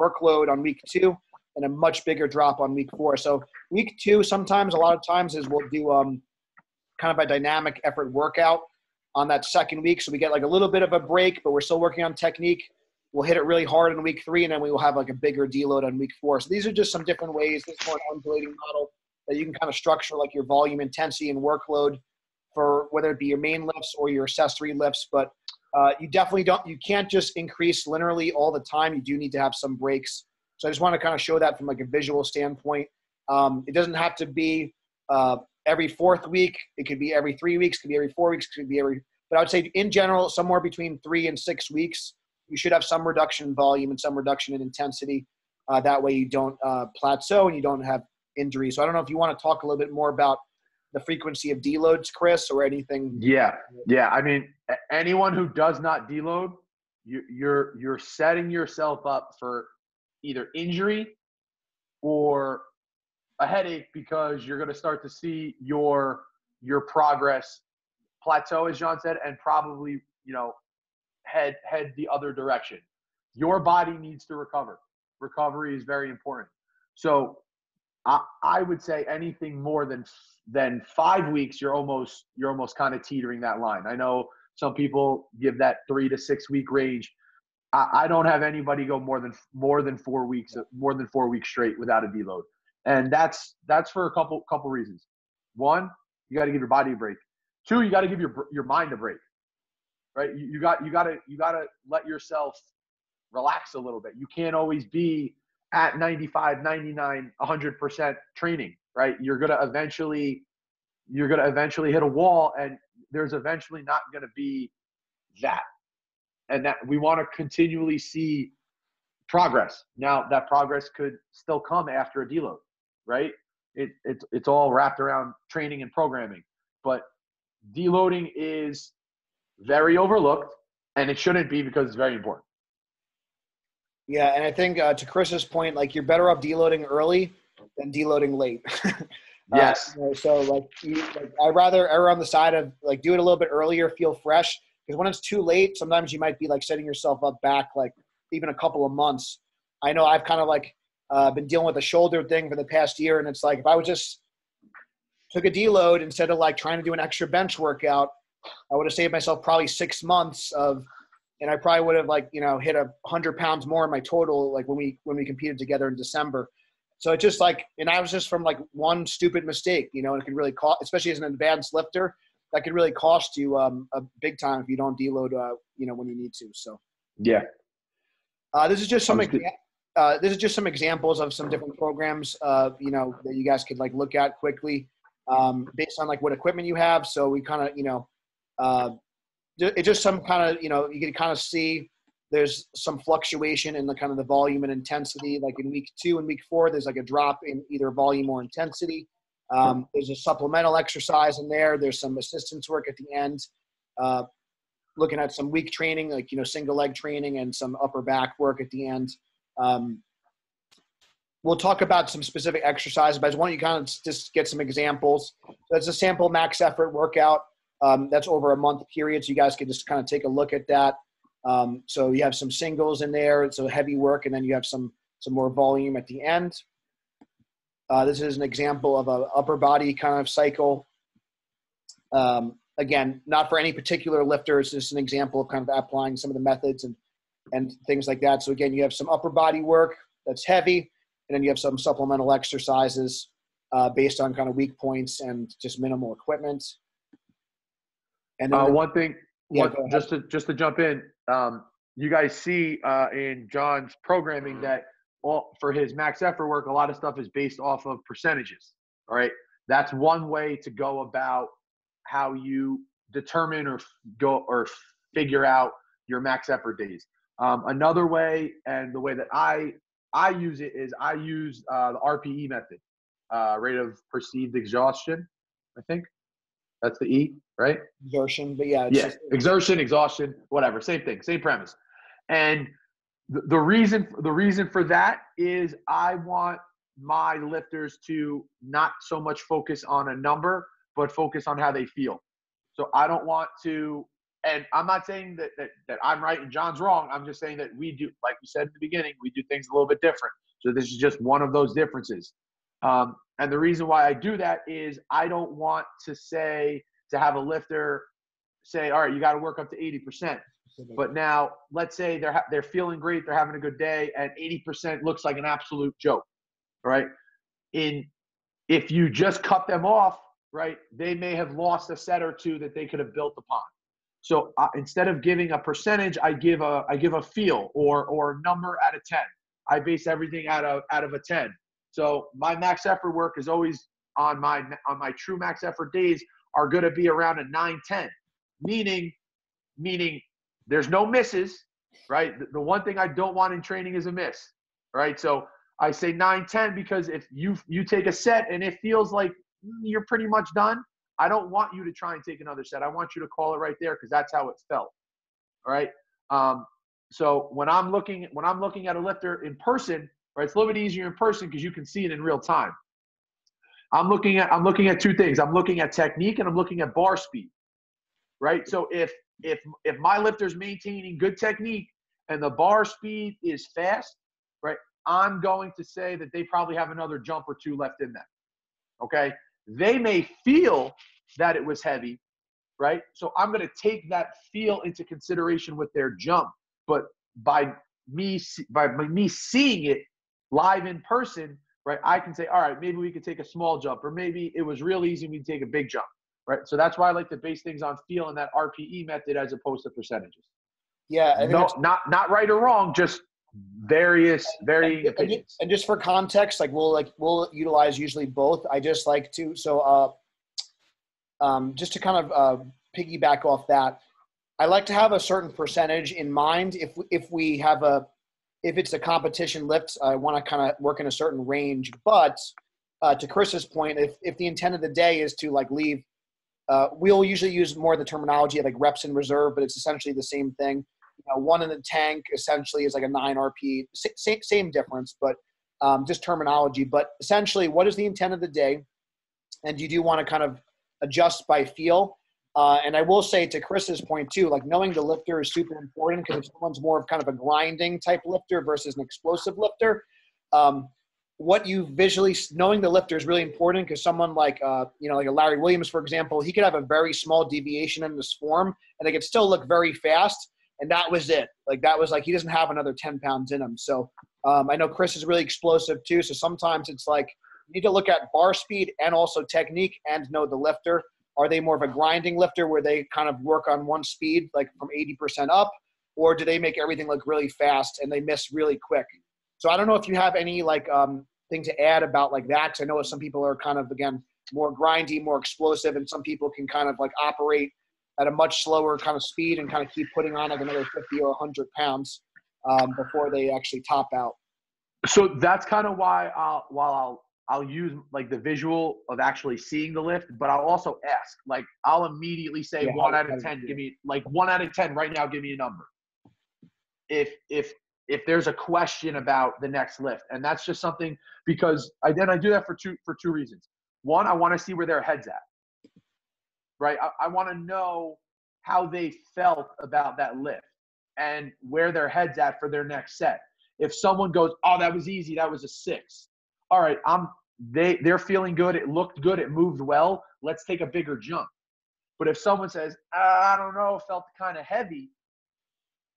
workload on week two. And a much bigger drop on week four. So week two, sometimes a lot of times is we'll do um, kind of a dynamic effort workout on that second week. So we get like a little bit of a break, but we're still working on technique. We'll hit it really hard in week three, and then we will have like a bigger deload on week four. So these are just some different ways. This is more an undulating model that you can kind of structure like your volume, intensity, and workload for whether it be your main lifts or your accessory lifts, but uh, you definitely don't, you can't just increase linearly all the time. You do need to have some breaks. So I just want to kind of show that from like a visual standpoint. Um, it doesn't have to be uh, every fourth week. It could be every three weeks, could be every four weeks, could be every, but I would say in general, somewhere between three and six weeks, you should have some reduction in volume and some reduction in intensity. Uh, that way you don't uh, plateau and you don't have injuries. So I don't know if you want to talk a little bit more about the frequency of deloads, Chris, or anything. Yeah. Yeah. I mean, anyone who does not deload, you, you're, you're setting yourself up for either injury or a headache, because you're going to start to see your, your progress plateau, as John said, and probably, you know, head, head the other direction. Your body needs to recover. Recovery is very important. So I, I would say anything more than than five weeks, you're almost you're almost kind of teetering that line. I know some people give that three to six week range. I, I don't have anybody go more than more than four weeks more than four weeks straight without a deload, and that's that's for a couple couple reasons. One, you got to give your body a break. Two, you got to give your your mind a break. Right? You, you got you got to you got to let yourself relax a little bit. You can't always be at ninety-five, ninety-nine, one hundred percent training, right? You're going to eventually, you're going to eventually hit a wall, and there's eventually not going to be that. And that we want to continually see progress. Now that progress could still come after a deload, right? It, it's, it's all wrapped around training and programming, but deloading is very overlooked, and it shouldn't be, because it's very important. Yeah, and I think uh, to Chris's point, like you're better off deloading early than deloading late. Yes. Uh, you know, so like, you, like I rather err on the side of like do it a little bit earlier, feel fresh, because when it's too late, sometimes you might be like setting yourself up back like even a couple of months. I know I've kind of like uh, been dealing with a shoulder thing for the past year, and it's like if I would just took a deload instead of like trying to do an extra bench workout, I would have saved myself probably six months of. And I probably would have like, you know, hit a hundred pounds more in my total, like when we, when we competed together in December. So it's just like, and I was just from like one stupid mistake, you know, and it could really cost, especially as an advanced lifter, that could really cost you um, a big time if you don't deload, uh, you know, when you need to. So, yeah. Uh, this is just some, uh, this is just some examples of some different programs, uh, you know, that you guys could like look at quickly um, based on like what equipment you have. So we kind of, you know, uh, it's just some kind of, you know, you can kind of see there's some fluctuation in the kind of the volume and intensity. Like in week two and week four, there's like a drop in either volume or intensity. Um, there's a supplemental exercise in there. There's some assistance work at the end. Uh, looking at some weak training, like, you know, single leg training and some upper back work at the end. Um, we'll talk about some specific exercises, but I just want you to kind of just get some examples. So that's a sample max effort workout. Um, that's over a month period. So you guys can just kind of take a look at that. Um, so you have some singles in there. It's a heavy work. And then you have some, some more volume at the end. Uh, this is an example of an upper body kind of cycle. Um, again, not for any particular lifter. It's just an example of kind of applying some of the methods and, and things like that. So again, you have some upper body work that's heavy. And then you have some supplemental exercises uh, based on kind of weak points and just minimal equipment. And uh, one thing, yeah, one, just to just to jump in, um, you guys see uh, in John's programming that all for his max effort work, a lot of stuff is based off of percentages. All right, that's one way to go about how you determine or go or figure out your max effort days. Um, another way, and the way that I I use it is I use uh, the R P E method, uh, rate of perceived exhaustion, I think. That's the E, right? Exertion, but yeah. It's yeah, just exertion, exhaustion, whatever. Same thing, same premise. And the, the reason the reason for that is I want my lifters to not so much focus on a number, but focus on how they feel. So I don't want to, and I'm not saying that, that, that I'm right and John's wrong. I'm just saying that we do, like we said in the beginning, we do things a little bit different. So this is just one of those differences. Um, and the reason why I do that is I don't want to say, to have a lifter say, all right, you got to work up to eighty percent. But now let's say they're, ha they're feeling great. They're having a good day and eighty percent looks like an absolute joke. All right. In, if you just cut them off right, they may have lost a set or two that they could have built upon. So uh, instead of giving a percentage, I give a I give a feel or or a number out of ten. I base everything out of out of a ten. So my max effort work is always on my on my true max effort days are going to be around a nine ten, meaning meaning there's no misses, right? The, the one thing I don't want in training is a miss, right? So I say nine ten because if you you take a set and it feels like you're pretty much done, I don't want you to try and take another set. I want you to call it right there because that's how it felt. All right. Um, so when I'm looking when I'm looking at a lifter in person, right, it's a little bit easier in person because you can see it in real time. I'm looking at I'm looking at two things. I'm looking at technique and I'm looking at bar speed. Right. So if if if my lifter's maintaining good technique and the bar speed is fast, right, I'm going to say that they probably have another jump or two left in them. Okay. They may feel that it was heavy, right? So I'm going to take that feel into consideration with their jump. But by me, by me seeing it live in person, right, I can say, all right, maybe we could take a small jump, or maybe it was real easy and we can take a big jump, right? So that's why I like to base things on feel and that R P E method as opposed to percentages. Yeah. I think no, not, not right or wrong, just various varying and, opinions. And just for context, like we'll like we'll utilize usually both. I just like to so uh um just to kind of uh piggyback off that, I like to have a certain percentage in mind. If if we have a if it's a competition lift, I want to kind of work in a certain range. But uh to Chris's point, if if the intent of the day is to like leave, uh we'll usually use more of the terminology like reps in reserve, but it's essentially the same thing. You know, one in the tank essentially is like a nine R P, same, same difference, but um, just terminology. But essentially, what is the intent of the day? And you do want to kind of adjust by feel. Uh, and I will say to Chris's point too, like knowing the lifter is super important, because if someone's more of kind of a grinding type lifter versus an explosive lifter, um, what you visually, knowing the lifter is really important, because someone like, uh, you know, like a Larry Williams, for example, he could have a very small deviation in his form and they could still look very fast. And that was it. Like that was like, he doesn't have another ten pounds in him. So um, I know Chris is really explosive too. So sometimes it's like, you need to look at bar speed and also technique and know the lifter. Are they more of a grinding lifter where they kind of work on one speed, like from eighty percent up, or do they make everything look really fast and they miss really quick? So I don't know if you have any like um, thing to add about like that. 'Cause I know some people are kind of, again, more grindy, more explosive, and some people can kind of like operate at a much slower kind of speed and kind of keep putting on like another fifty or a hundred pounds um, before they actually top out. So that's kind of why I'll, while I'll, I'll use like the visual of actually seeing the lift, but I'll also ask, like, I'll immediately say yeah, one out of ten, give me like one out of ten right now, give me a number. If, if, if there's a question about the next lift, and that's just something, because I, then I do that for two, for two reasons. One, I want to see where their head's at. Right, I, I want to know how they felt about that lift and where their head's at for their next set. If someone goes, "Oh, that was easy. That was a six." All right, I'm they they're feeling good. It looked good. It moved well. Let's take a bigger jump. But if someone says, "I don't know, felt kind of heavy,"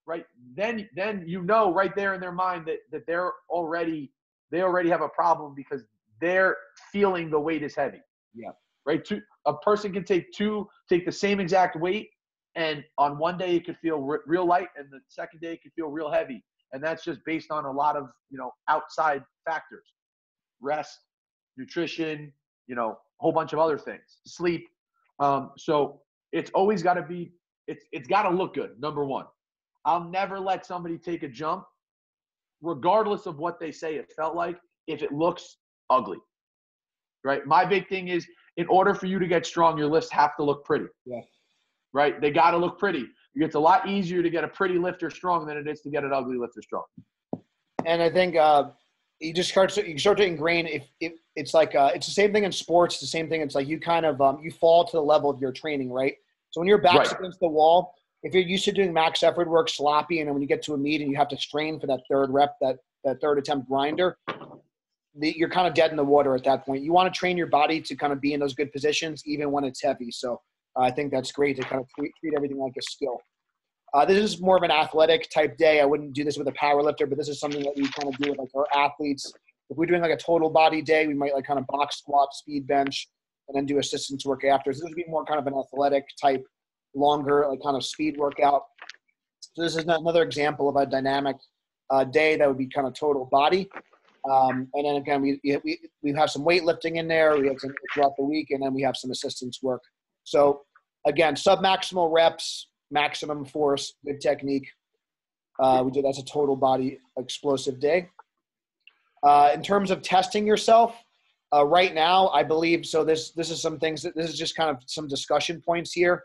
right? Then then you know right there in their mind that that they're already they already have a problem, because they're feeling the weight is heavy. Yeah. Right? Two, a person can take two, take the same exact weight, and on one day it could feel re real light, and the second day it could feel real heavy. And that's just based on a lot of, you know, outside factors. Rest, nutrition, you know, a whole bunch of other things, sleep. Um, so it's always got to be, it's, it's got to look good, number one. I'll never let somebody take a jump, regardless of what they say it felt like, if it looks ugly, right? My big thing is, in order for you to get strong, your lifts have to look pretty. Yeah. Right? They got to look pretty. It's a lot easier to get a pretty lifter strong than it is to get an ugly lifter strong. And I think uh, you just start to, you start to ingrain. If, if it's like uh, it's the same thing in sports, the same thing. It's like you kind of um, you fall to the level of your training, right? So when your back's right against the wall, if you're used to doing max effort work sloppy, and then when you get to a meet and you have to strain for that third rep, that that third attempt grinder, you're kind of dead in the water at that point. You want to train your body to kind of be in those good positions, even when it's heavy. So uh, I think that's great to kind of treat, treat everything like a skill. Uh, this is more of an athletic type day. I wouldn't do this with a power lifter, but this is something that we kind of do with like our athletes. If we're doing like a total body day, we might like kind of box squat, speed bench, and then do assistance work after. So this would be more kind of an athletic type, longer, like kind of speed workout. So this is another example of a dynamic uh, day that would be kind of total body. Um, and then again, we, we, we have some weightlifting in there. We have some throughout the week, and then we have some assistance work. So again, submaximal reps, maximum force, good technique. Uh, we do, that's a total body explosive day. Uh, in terms of testing yourself, uh, right now, I believe, so this, this is some things that this is just kind of some discussion points here.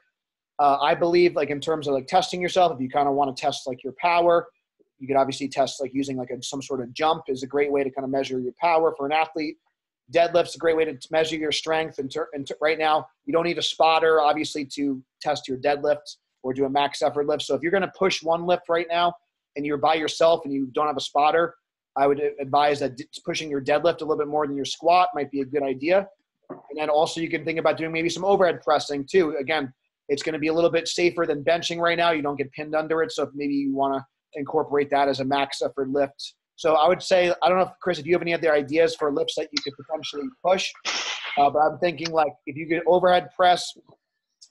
Uh, I believe like in terms of like testing yourself, if you kind of want to test like your power, you could obviously test like using like a, some sort of jump is a great way to kind of measure your power for an athlete. Deadlift's a great way to measure your strength. And, ter- and ter- right now, you don't need a spotter, obviously, to test your deadlift or do a max effort lift. So if you're going to push one lift right now and you're by yourself and you don't have a spotter, I would advise that pushing your deadlift a little bit more than your squat might be a good idea. And then also you can think about doing maybe some overhead pressing too. Again, it's going to be a little bit safer than benching right now. You don't get pinned under it. So if maybe you want to incorporate that as a max effort lift. So I would say, I don't know, if, Chris, if you have any other ideas for lifts that you could potentially push, uh, but I'm thinking like if you could overhead press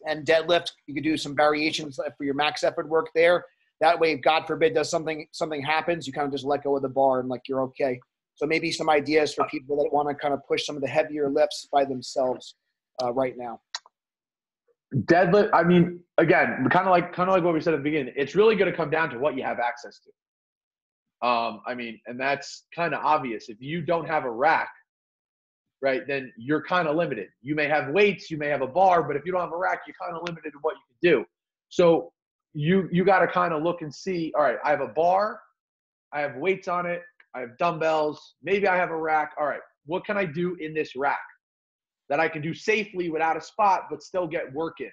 and deadlift, you could do some variations for your max effort work there. That way, God forbid, does something something happens, you kind of just let go of the bar and like you're okay. So maybe some ideas for people that want to kind of push some of the heavier lifts by themselves uh, right now. Deadlift. I mean, again, kind of like kind of like what we said at the beginning. It's really going to come down to what you have access to. Um, I mean, and that's kind of obvious. If you don't have a rack, right, then you're kind of limited. You may have weights, you may have a bar, but if you don't have a rack, you're kind of limited in what you can do. So you you got to kind of look and see, all right, I have a bar, I have weights on it, I have dumbbells, maybe I have a rack. All right, what can I do in this rack that I can do safely without a spot but still get work in?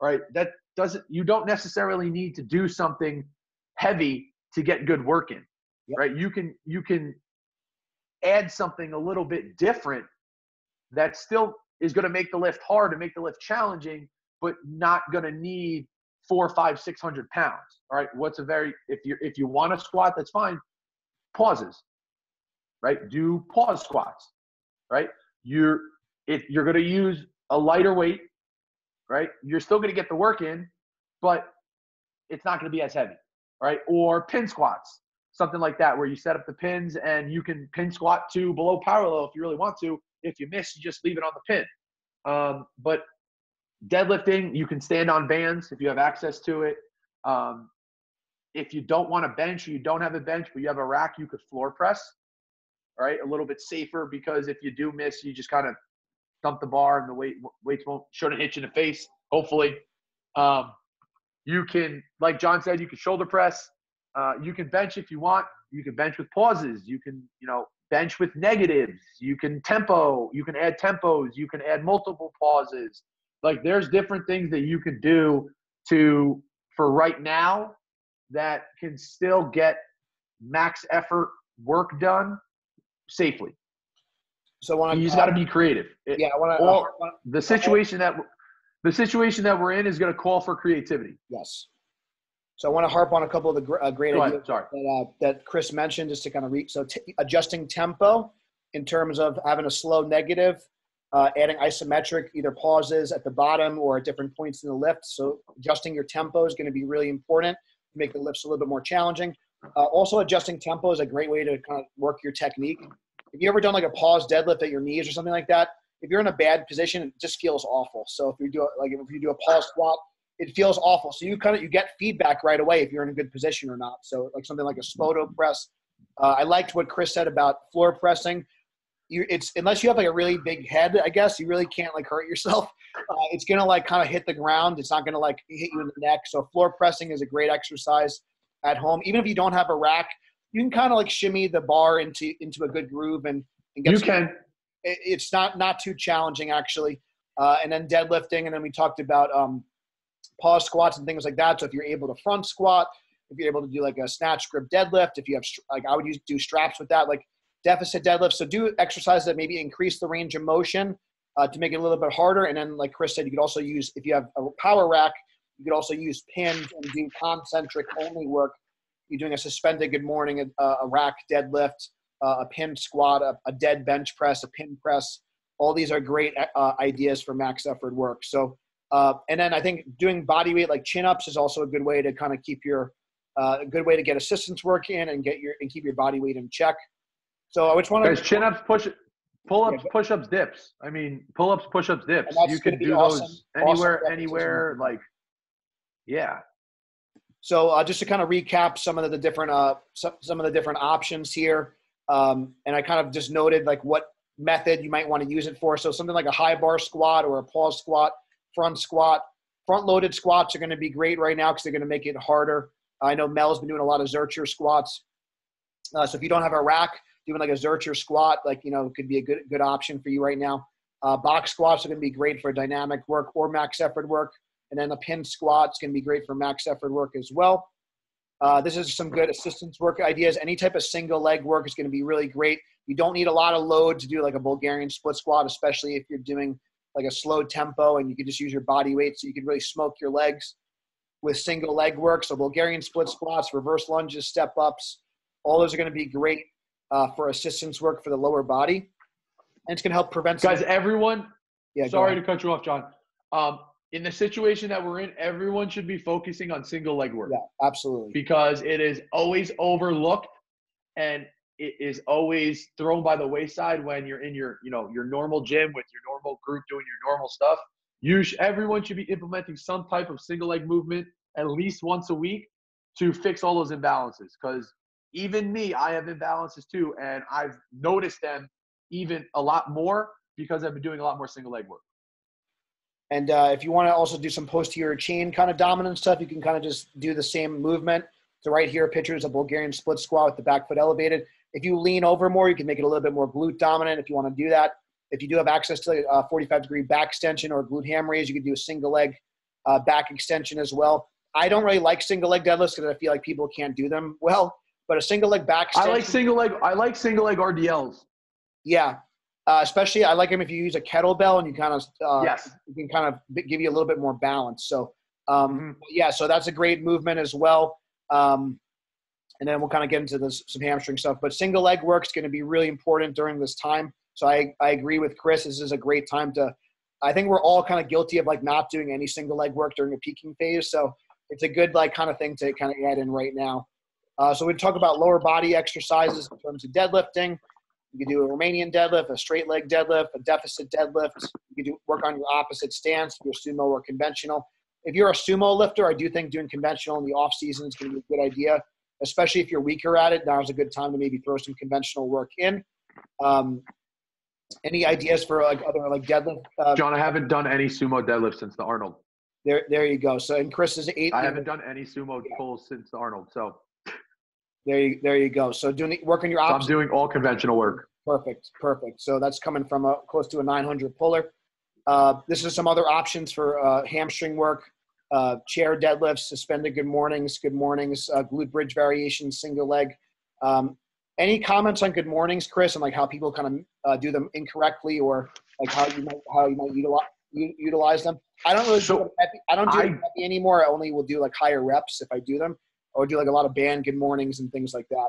All right, that doesn't, you don't necessarily need to do something heavy to get good work in. Yep. Right? You can you can add something a little bit different that still is going to make the lift hard and make the lift challenging, but not going to need four, five, six hundred pounds. All right. What's a very, if you if you want to squat, that's fine. Pauses, right? Do pause squats, right? You're if you're going to use a lighter weight, right? You're still going to get the work in, but it's not going to be as heavy, right? Or pin squats, something like that, where you set up the pins and you can pin squat to below parallel if you really want to. If you miss, you just leave it on the pin. Um, but deadlifting, you can stand on bands if you have access to it. Um, if you don't want a bench or you don't have a bench, but you have a rack, you could floor press, all right? A little bit safer, because if you do miss, you just kind of dump the bar and the weight weights won't, shouldn't hit you in the face, hopefully. Um, you can, like John said, you can shoulder press. Uh, you can bench if you want. You can bench with pauses. You can, you know, bench with negatives. You can tempo. You can add tempos. You can add multiple pauses. Like, there's different things that you can do to, for right now, that can still get max effort work done safely. So when you just got to be creative. It, yeah, when I, all, I, when, the situation that the situation that we're in is going to call for creativity. Yes. So I want to harp on a couple of the uh, great Go ideas ahead, that, uh, that Chris mentioned, just to kind of reach. So t- adjusting tempo in terms of having a slow negative. Uh, adding isometric, either pauses at the bottom or at different points in the lift. So adjusting your tempo is going to be really important to make the lifts a little bit more challenging. Uh, also, adjusting tempo is a great way to kind of work your technique. If you ever done like a pause deadlift at your knees or something like that, if you're in a bad position, it just feels awful. So if you do like if you do a pause squat, it feels awful. So you kind of you get feedback right away if you're in a good position or not. So like something like a spoto press. Uh, I liked what Chris said about floor pressing. You, it's unless you have like a really big head, I guess you really can't like hurt yourself. Uh, it's gonna like kind of hit the ground. It's not gonna like hit you in the neck. So floor pressing is a great exercise at home. Even if you don't have a rack, you can kind of like shimmy the bar into into a good groove and, and get you some, can. It, it's not not too challenging actually. Uh, and then deadlifting, and then we talked about um, pause squats and things like that. So if you're able to front squat, if you're able to do like a snatch grip deadlift, if you have like I would use do straps with that like. Deficit deadlift. So do exercises that maybe increase the range of motion uh, to make it a little bit harder. And then like Chris said, you could also use, if you have a power rack, you could also use pins and do concentric only work. You're doing a suspended good morning, a, a rack deadlift, uh, a pin squat, a, a dead bench press, a pin press, all these are great uh, ideas for max effort work. So, uh, and then I think doing body weight, like chin ups, is also a good way to kind of keep your, uh, a good way to get assistance work in and get your, and keep your body weight in check. So I just want to chin ups, push, pull ups, yeah, push ups, dips. I mean, pull ups, push ups, dips. You can do awesome, those anywhere, awesome anywhere. Like, yeah. So uh, just to kind of recap some of the different, uh, some, some of the different options here. Um, and I kind of just noted like what method you might want to use it for. So something like a high bar squat or a pause squat, front squat, front loaded squats are going to be great right now because they're going to make it harder. I know Mel's been doing a lot of Zercher squats. Uh, so if you don't have a rack, doing like a Zercher squat, like, you know, could be a good, good option for you right now. Uh, box squats are going to be great for dynamic work or max effort work. And then the pin squats can be great for max effort work as well. Uh, this is some good assistance work ideas. Any type of single leg work is going to be really great. You don't need a lot of load to do like a Bulgarian split squat, especially if you're doing like a slow tempo and you can just use your body weight. So you can really smoke your legs with single leg work. So Bulgarian split squats, reverse lunges, step ups, all those are going to be great uh, for assistance work for the lower body. And it's going to help prevent. Guys, everyone, yeah, sorry to cut you off, John. Um, In the situation that we're in, everyone should be focusing on single leg work. Yeah, absolutely. Because it is always overlooked and it is always thrown by the wayside when you're in your, you know, your normal gym with your normal group doing your normal stuff. You sh- everyone should be implementing some type of single leg movement at least once a week to fix all those imbalances. Because even me, I have imbalances too, and I've noticed them even a lot more because I've been doing a lot more single leg work. And uh, if you want to also do some posterior chain kind of dominant stuff, you can kind of just do the same movement. So right here, picture is a Bulgarian split squat with the back foot elevated. If you lean over more, you can make it a little bit more glute dominant if you want to do that. If you do have access to a forty-five degree back extension or glute ham raise, you can do a single leg uh, back extension as well. I don't really like single leg deadlifts because I feel like people can't do them well, but a single leg back extension. I like single leg, I like single leg R D Ls. Yeah. Uh, especially, I like them if you use a kettlebell and you kind of uh, yes. you can kind of give you a little bit more balance. So, um, mm-hmm. yeah, so that's a great movement as well. Um, and then we'll kind of get into this, some hamstring stuff. But single leg work is going to be really important during this time. So I, I agree with Chris. This is a great time to – I think we're all kind of guilty of, like, not doing any single leg work during the peaking phase. So it's a good, like, kind of thing to kind of add in right now. Uh, so we talk about lower body exercises in terms of deadlifting. You can do a Romanian deadlift, a straight leg deadlift, a deficit deadlift. You can do work on your opposite stance, your sumo or conventional. If you're a sumo lifter, I do think doing conventional in the off season is going to be a good idea, especially if you're weaker at it. Now's a good time to maybe throw some conventional work in. Um, any ideas for like other like deadlift? Uh, John, I haven't done any sumo deadlift since the Arnold. There, there you go. So, and Chris is eight. I haven't done any sumo pulls since the Arnold. So. There you, there you go. So doing work on your options. So I'm doing all conventional work. Perfect, perfect. So that's coming from a, close to a nine hundred puller. Uh, this is some other options for uh, hamstring work, uh, chair deadlifts, suspended good mornings, good mornings, uh, glute bridge variations, single leg. Um, any comments on good mornings, Chris, and like how people kind of uh, do them incorrectly or like how you might how you might utilize utilize them? I don't really. So do heavy, I don't do I, heavy anymore. I only will do like higher reps if I do them. Or do like a lot of band good mornings and things like that?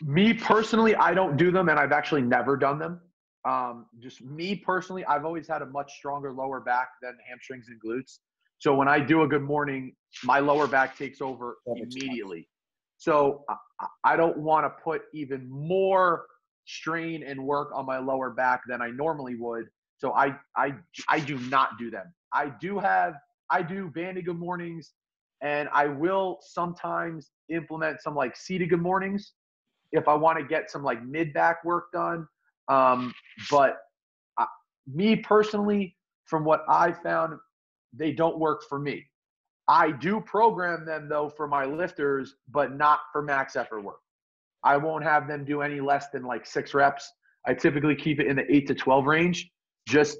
Me personally, I don't do them, and I've actually never done them. Um, just me personally, I've always had a much stronger lower back than hamstrings and glutes. So when I do a good morning, my lower back takes over immediately. So I don't want to put even more strain and work on my lower back than I normally would. So I I I do not do them. I do have I do banded good mornings. And I will sometimes implement some like seated good mornings if I want to get some like mid back work done. Um, but I, me personally, from what I found, they don't work for me. I do program them though for my lifters, but not for max effort work. I won't have them do any less than like six reps. I typically keep it in the eight to twelve range. Just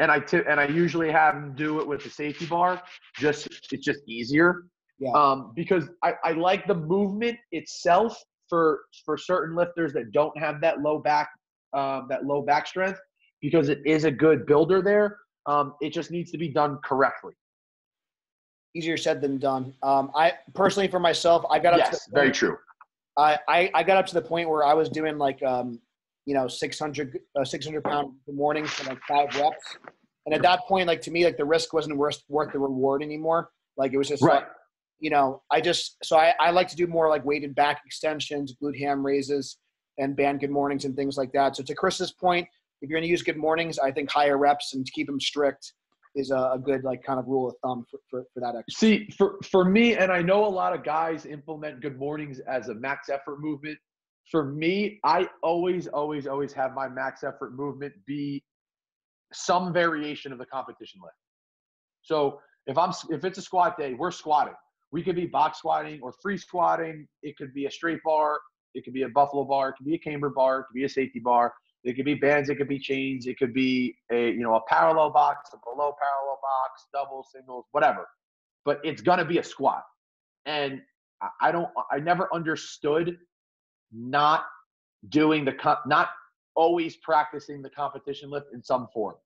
And I t- and I usually have them do it with a safety bar. Just it's just easier, yeah. um, because I, I like the movement itself for for certain lifters that don't have that low back um, that low back strength, because it is a good builder there. Um, it just needs to be done correctly. Easier said than done. Um, I personally, for myself, I got up. Yes, to the point, very true. I, I I got up to the point where I was doing like um, you know, six hundred, uh, six hundred pound mornings for like five reps. And at that point, like to me, like the risk wasn't worth, worth the reward anymore. Like it was just, right. like, you know, I just, so I, I like to do more like weighted back extensions, glute ham raises, and band good mornings and things like that. So to Chris's point, if you're going to use good mornings, I think higher reps and to keep them strict is a, a good like kind of rule of thumb for, for, for that. Exercise. See, for, for me, and I know a lot of guys implement good mornings as a max effort movement. For me, I always, always, always have my max effort movement be some variation of the competition lift. So if I'm, if it's a squat day, we're squatting. We could be box squatting or free squatting. It could be a straight bar. It could be a buffalo bar. It could be a camber bar. It could be a safety bar. It could be bands. It could be chains. It could be a, you know, a parallel box, a below parallel box, double, singles, whatever. But it's going to be a squat. And I don't, I never understood not doing the comp, not always practicing the competition lift in some form.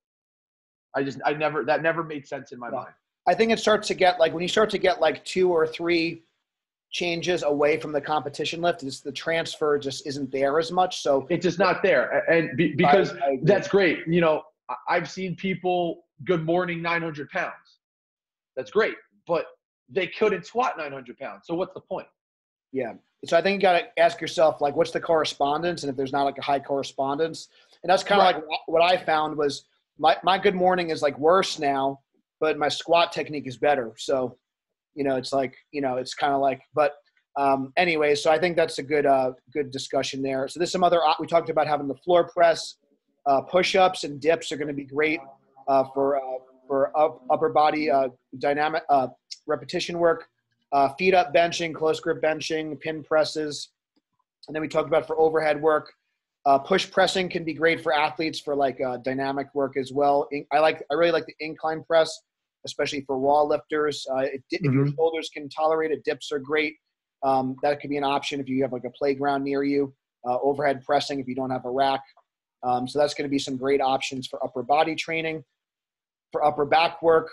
I just, I never, that never made sense in my mind. I think it starts to get like, when you start to get like two or three changes away from the competition lift, is the transfer just isn't there as much. So it's just not there. And be, because I, I that's great. You know, I've seen people good morning, nine hundred pounds. That's great, but they couldn't squat nine hundred pounds. So what's the point? Yeah. So I think you got to ask yourself, like, what's the correspondence? And if there's not like a high correspondence, and that's kind of right. like what I found was my, my good morning is like worse now, but my squat technique is better. So, you know, it's like, you know, it's kind of like, but um, anyway, so I think that's a good, uh, good discussion there. So there's some other, we talked about having the floor press, uh, push-ups and dips are going to be great uh, for, uh, for up, upper body uh, dynamic uh, repetition work. Uh, feet up benching, close grip benching, pin presses. And then we talked about for overhead work. Uh, push pressing can be great for athletes for like uh, dynamic work as well. In I like, I really like the incline press, especially for wall lifters. Uh, it, mm-hmm. If your shoulders can tolerate it, dips are great. Um, that could be an option if you have like a playground near you. Uh, overhead pressing if you don't have a rack. Um, so that's going to be some great options for upper body training. For upper back work,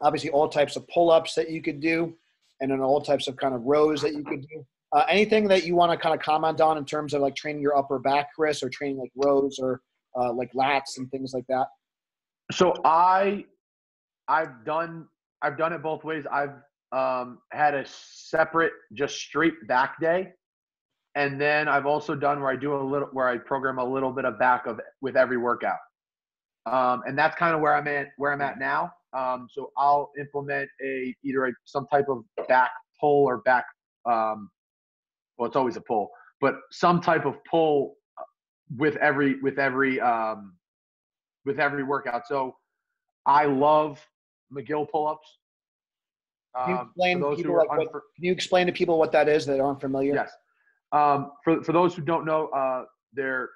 obviously all types of pull-ups that you could do. And then all types of kind of rows that you could do. Uh, anything that you want to kind of comment on in terms of like training your upper back, Chris, or training like rows or uh, like lats and things like that? So I, I've done, I've done it both ways. I've um, had a separate, just straight back day. And then I've also done where I do a little, where I program a little bit of back of with every workout. Um, and that's kind of where I'm at, where I'm at now. Um, so I'll implement a, either a, some type of back pull or back, um, well, it's always a pull, but some type of pull with every, with every, um, with every workout. So I love McGill pull-ups. Um, can you explain to people like what, can you explain to people what that is that aren't familiar? Yes. Um, for, for those who don't know, uh, they're,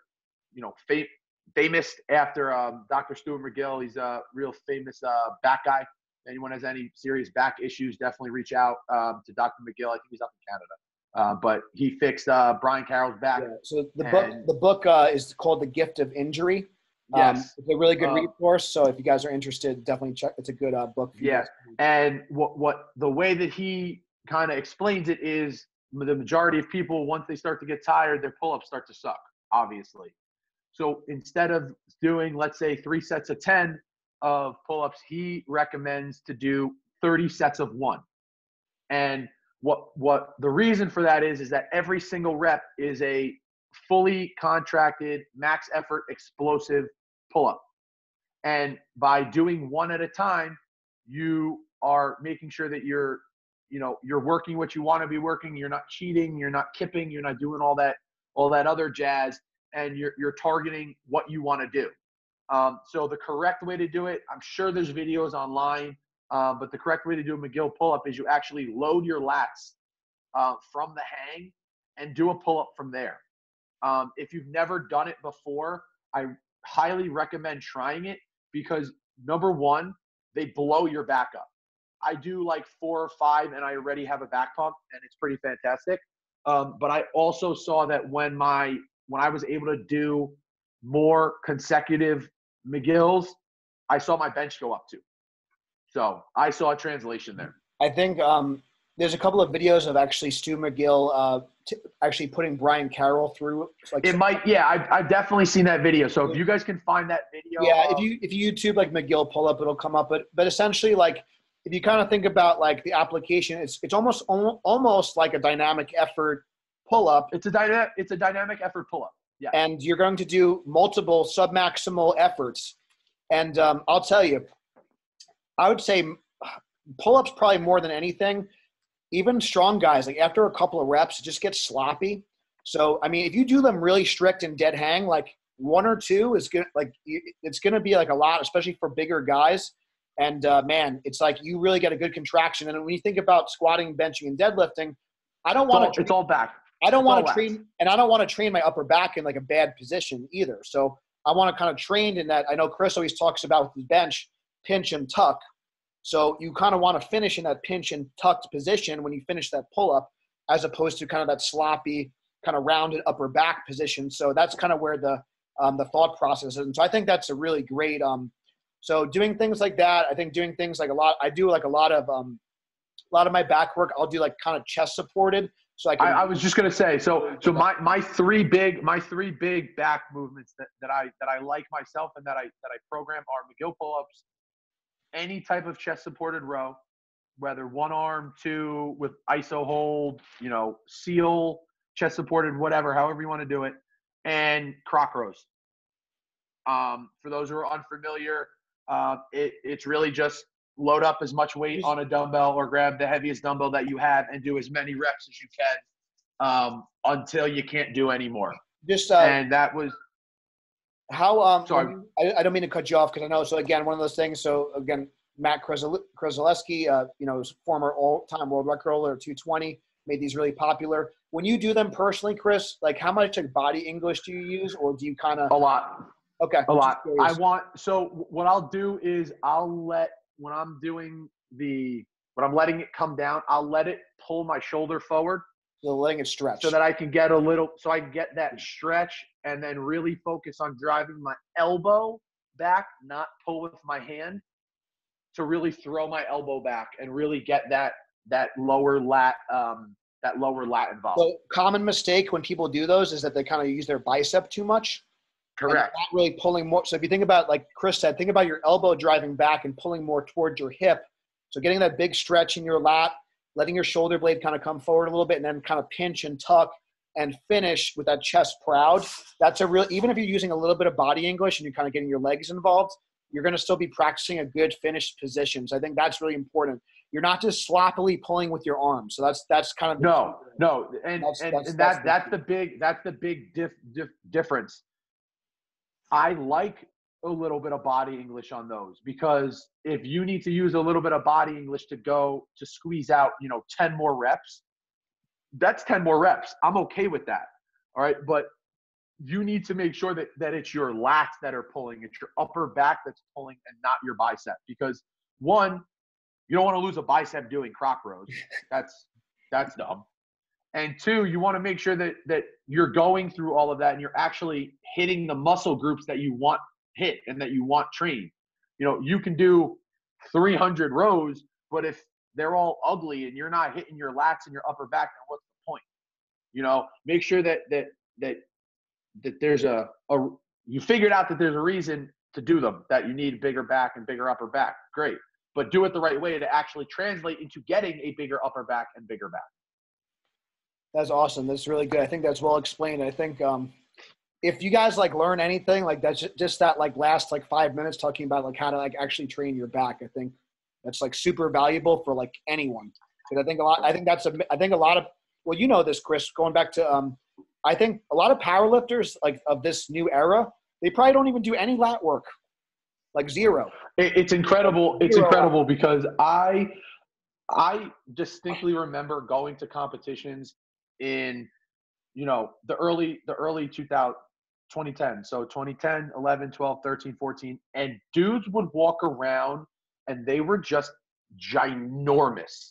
you know, fake. Famous after um, Doctor Stuart McGill. He's a real famous uh, back guy. If anyone has any serious back issues, definitely reach out um, to Doctor McGill. I think he's up in Canada. Uh, but he fixed uh, Brian Carroll's back. Yeah. So the book the book uh, is called The Gift of Injury. Um, yes. It's a really good um, resource. So if you guys are interested, definitely check. It's a good uh, book. For yeah. You and what, what the way that he kind of explains it is the majority of people, once they start to get tired, their pull-ups start to suck, obviously. So instead of doing, let's say, three sets of ten of pull-ups, he recommends to do thirty sets of one. And what what the reason for that is, is that every single rep is a fully contracted, max effort, explosive pull-up. And by doing one at a time, you are making sure that you're, you know, you're working what you want to be working. You're not cheating. You're not kipping. You're not doing all that, all that other jazz. And you're, you're targeting what you want to do. Um, so the correct way to do it, I'm sure there's videos online, uh, but the correct way to do a McGill pull-up is you actually load your lats uh, from the hang and do a pull-up from there. Um, if you've never done it before, I highly recommend trying it because, number one, they blow your back up. I do like four or five, and I already have a back pump, and it's pretty fantastic. Um, but I also saw that when my when I was able to do more consecutive McGills, I saw my bench go up too. So I saw a translation there. I think um, there's a couple of videos of actually Stu McGill uh, t actually putting Brian Carroll through. Like it might, yeah, I've, I've definitely seen that video. So if you guys can find that video. Yeah, if you if you YouTube like McGill pull up, it'll come up. But but essentially, like if you kind of think about like the application, it's it's almost almost like a dynamic effort pull up. It's a dynamic it's a dynamic effort pull up. Yeah, and you're going to do multiple submaximal efforts. And um, I'll tell you, I would say pull-ups probably more than anything. Even strong guys, like after a couple of reps, it just gets sloppy. So, I mean, if you do them really strict and dead hang, like one or two is gonna, like it's going to be like a lot, especially for bigger guys. And uh, man, it's like you really get a good contraction. And when you think about squatting, benching, and deadlifting, I don't want to. It's all back. I don't want to train, and I don't want to train my upper back in like a bad position either. So I want to kind of train in that. I know Chris always talks about the bench, pinch and tuck. So you kind of want to finish in that pinch and tucked position when you finish that pull-up, as opposed to kind of that sloppy, kind of rounded upper back position. So that's kind of where the, um, the thought process is. And so I think that's a really great, um, so doing things like that, I think doing things like a lot, I do like a lot of, um, a lot of my back work, I'll do like kind of chest supported. So I, can, I, I was just gonna say, so so my my three big my three big back movements that, that I that I like myself and that I that I program are McGill pull-ups, any type of chest supported row, whether one arm, two with I S O hold, you know, seal, chest supported, whatever, however you want to do it, and croc rows. Um, for those who are unfamiliar, uh, it it's really just load up as much weight on a dumbbell or grab the heaviest dumbbell that you have and do as many reps as you can um, until you can't do anymore. Just, uh, and that was how, um, sorry. I, I don't mean to cut you off. Cause I know. So again, one of those things. So again, Matt Kresleski, uh, you know, former all time world record holder, two twenty, made these really popular. When you do them personally, Chris, like how much like body English do you use, or do you kind of a lot? Okay. A lot. I want, so what I'll do is I'll let, when I'm doing the, when I'm letting it come down, I'll let it pull my shoulder forward. So letting it stretch. So that I can get a little, so I can get that stretch and then really focus on driving my elbow back, not pull with my hand, to really throw my elbow back and really get that, that lower lat, um, that lower lat involved. So common mistake when people do those is that they kind of use their bicep too much. Correct. Not really pulling more. So if you think about, like Chris said, think about your elbow driving back and pulling more towards your hip. So getting that big stretch in your lat, letting your shoulder blade kind of come forward a little bit, and then kind of pinch and tuck and finish with that chest proud. That's a real, even if you're using a little bit of body English and you're kind of getting your legs involved, you're going to still be practicing a good finished position. So I think that's really important. You're not just sloppily pulling with your arms. So that's, that's kind of. No, no. And, that's, and, that's, and that's, that, that's the big, that's the big diff, diff, difference. I like a little bit of body English on those, because if you need to use a little bit of body English to go to squeeze out, you know, ten more reps, that's ten more reps. I'm okay with that. All right. But you need to make sure that, that it's your lats that are pulling, it's your upper back that's pulling, and not your bicep, because one, you don't want to lose a bicep doing croc rows. That's, that's dumb. And two, you want to make sure that, that you're going through all of that and you're actually hitting the muscle groups that you want hit and that you want trained. You know, you can do three hundred rows, but if they're all ugly and you're not hitting your lats and your upper back, then what's the point? You know, make sure that that that that there's a, a you figured out that there's a reason to do them, that you need bigger back and bigger upper back. Great. But do it the right way to actually translate into getting a bigger upper back and bigger back. That's awesome. That's really good. I think that's well explained. I think um, if you guys like learn anything, like that's just, just that like last like five minutes talking about like how to like actually train your back. I think that's like super valuable for like anyone. Because I think a lot. I think that's a. I think a lot of. Well, you know this, Chris. Going back to, um, I think a lot of powerlifters like of this new era, they probably don't even do any lat work, like zero. It, it's incredible. It's zero. Incredible because I, I distinctly remember going to competitions in, you know, the early, the early two thousand, twenty ten. So twenty ten, eleven, twelve, thirteen, fourteen, and dudes would walk around and they were just ginormous.